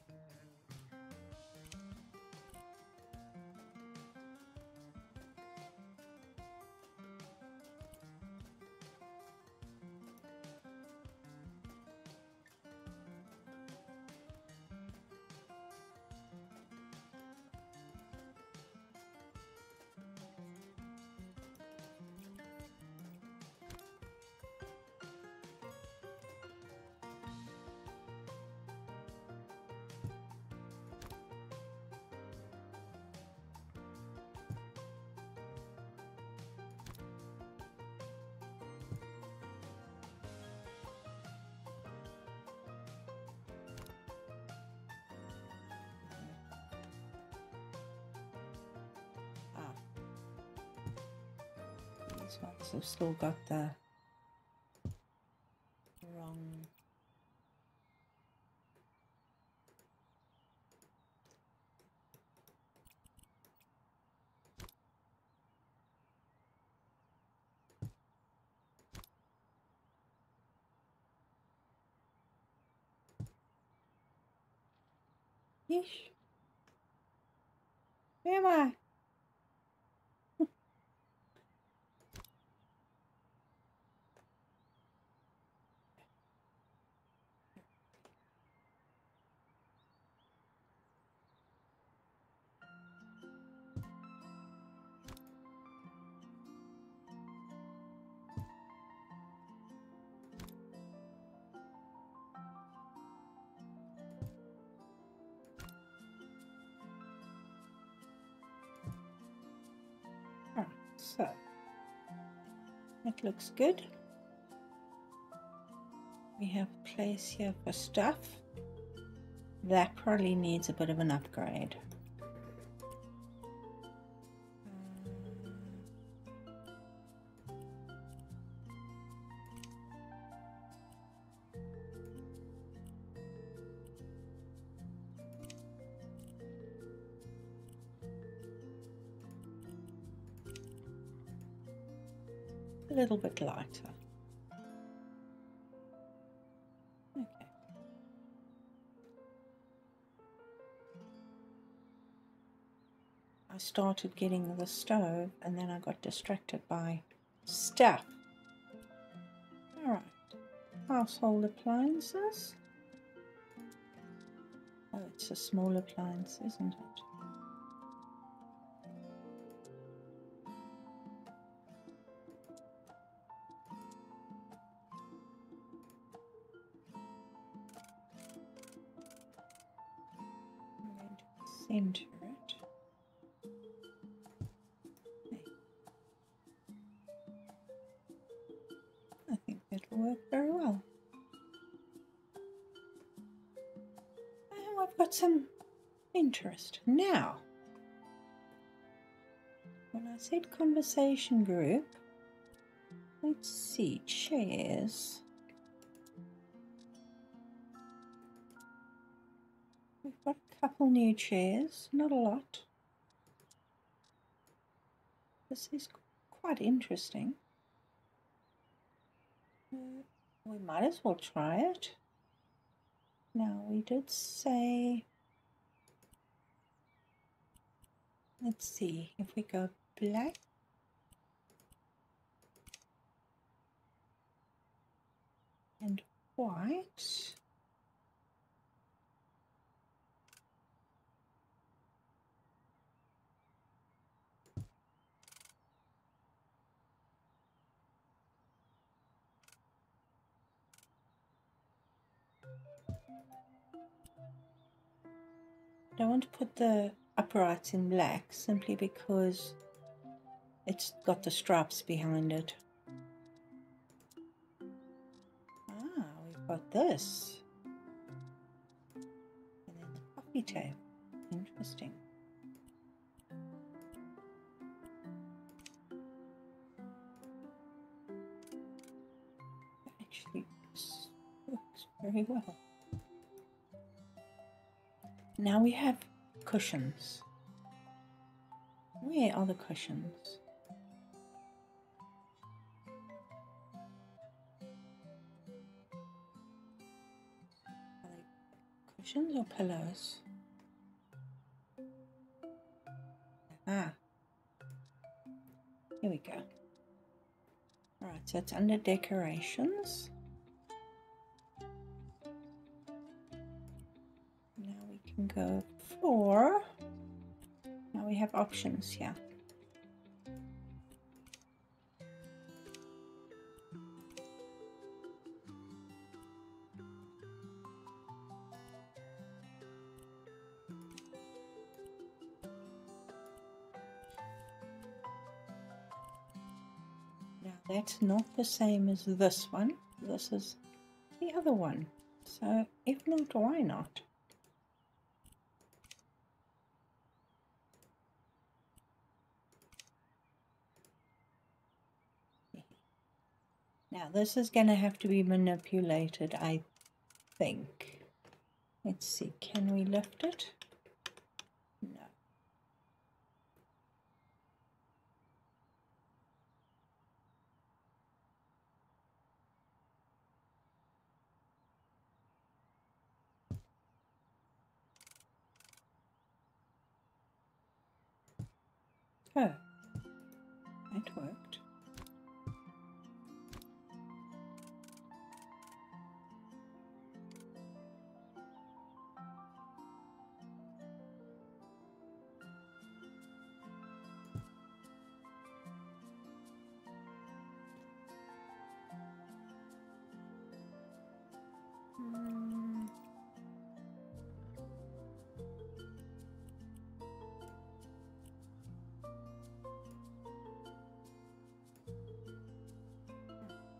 these ones have still got the wrong ish. Where am I? So, it looks good. We have a place here for stuff. That probably needs a bit of an upgrade. A little bit lighter. Okay. I started getting the stove and then I got distracted by stuff. All right. Household appliances. Oh, it's a small appliance, isn't it? Into it. Okay. I think that'll work very well. Oh, I've got some interest. Now, when I said conversation group, let's see, chairs. We've got a couple new chairs, not a lot. This is quite interesting. Uh, we might as well try it. Now, we did say, let's see, if we go black, and white, I don't want to put the uprights in black simply because it's got the stripes behind it. Ah, we've got this. And then the coffee table. Interesting. That actually works very well. Now we have cushions. Where are the cushions? Are they cushions or pillows? Ah, here we go. All right, so it's under decorations. Go for, now we have options here. Now that's not the same as this one, this is the other one, so if not, why not? Now this is going to have to be manipulated, I think. Let's see, can we lift it? No. Oh, that worked.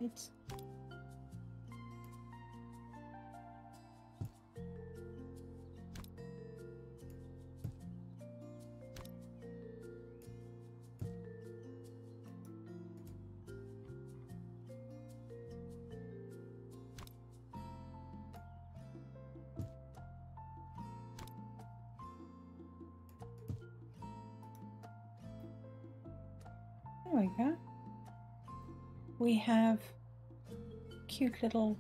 It's there we go. We have cute little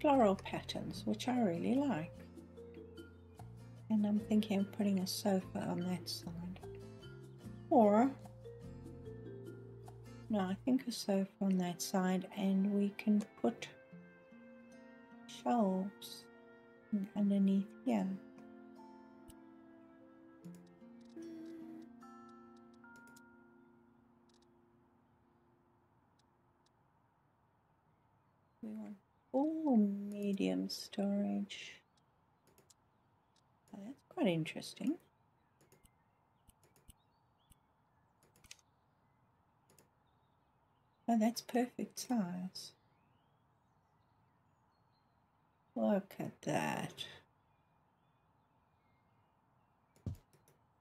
floral patterns, which I really like. And I'm thinking of putting a sofa on that side. Or, no, I think a sofa on that side, and we can put shelves underneath here. Oh, medium storage. Oh, that's quite interesting. Oh, that's perfect size. Look at that.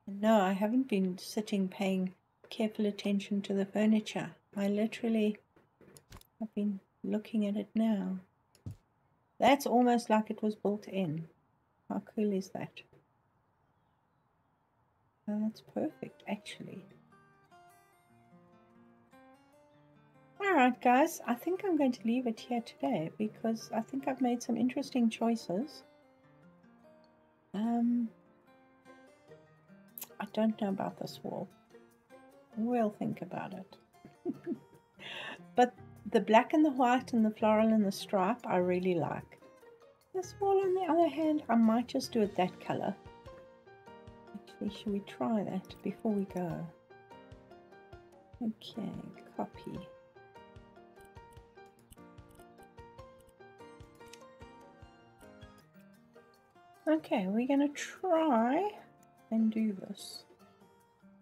No, I haven't been sitting paying careful attention to the furniture. I literally have been looking at it now. That's almost like it was built in. How cool is that? Oh, that's perfect, actually. Alright guys, I think I'm going to leave it here today because I think I've made some interesting choices. Um, I don't know about this wall. We'll think about it. But the black and the white and the floral and the stripe I really like. This wall on the other hand, I might just do it that colour. Actually, should we try that before we go? Okay, copy. Okay, we're going to try and do this.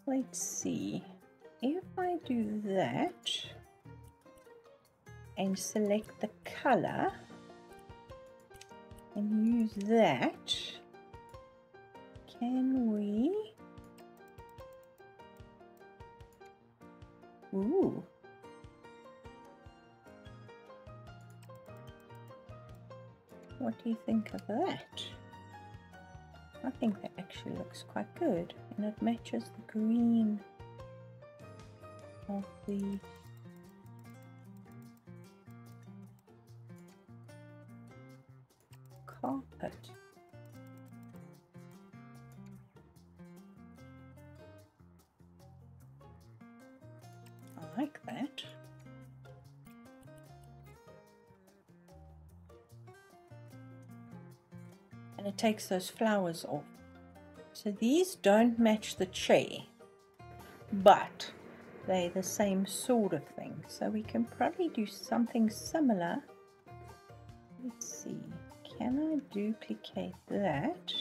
Let's see. If I do that and select the color and use that, can we? Ooh. What do you think of that? I think that actually looks quite good, and it matches the green of the carpet. I like that. And it takes those flowers off. So these don't match the chair, but they're the same sort of thing. So we can probably do something similar. Let's see. Can I duplicate that?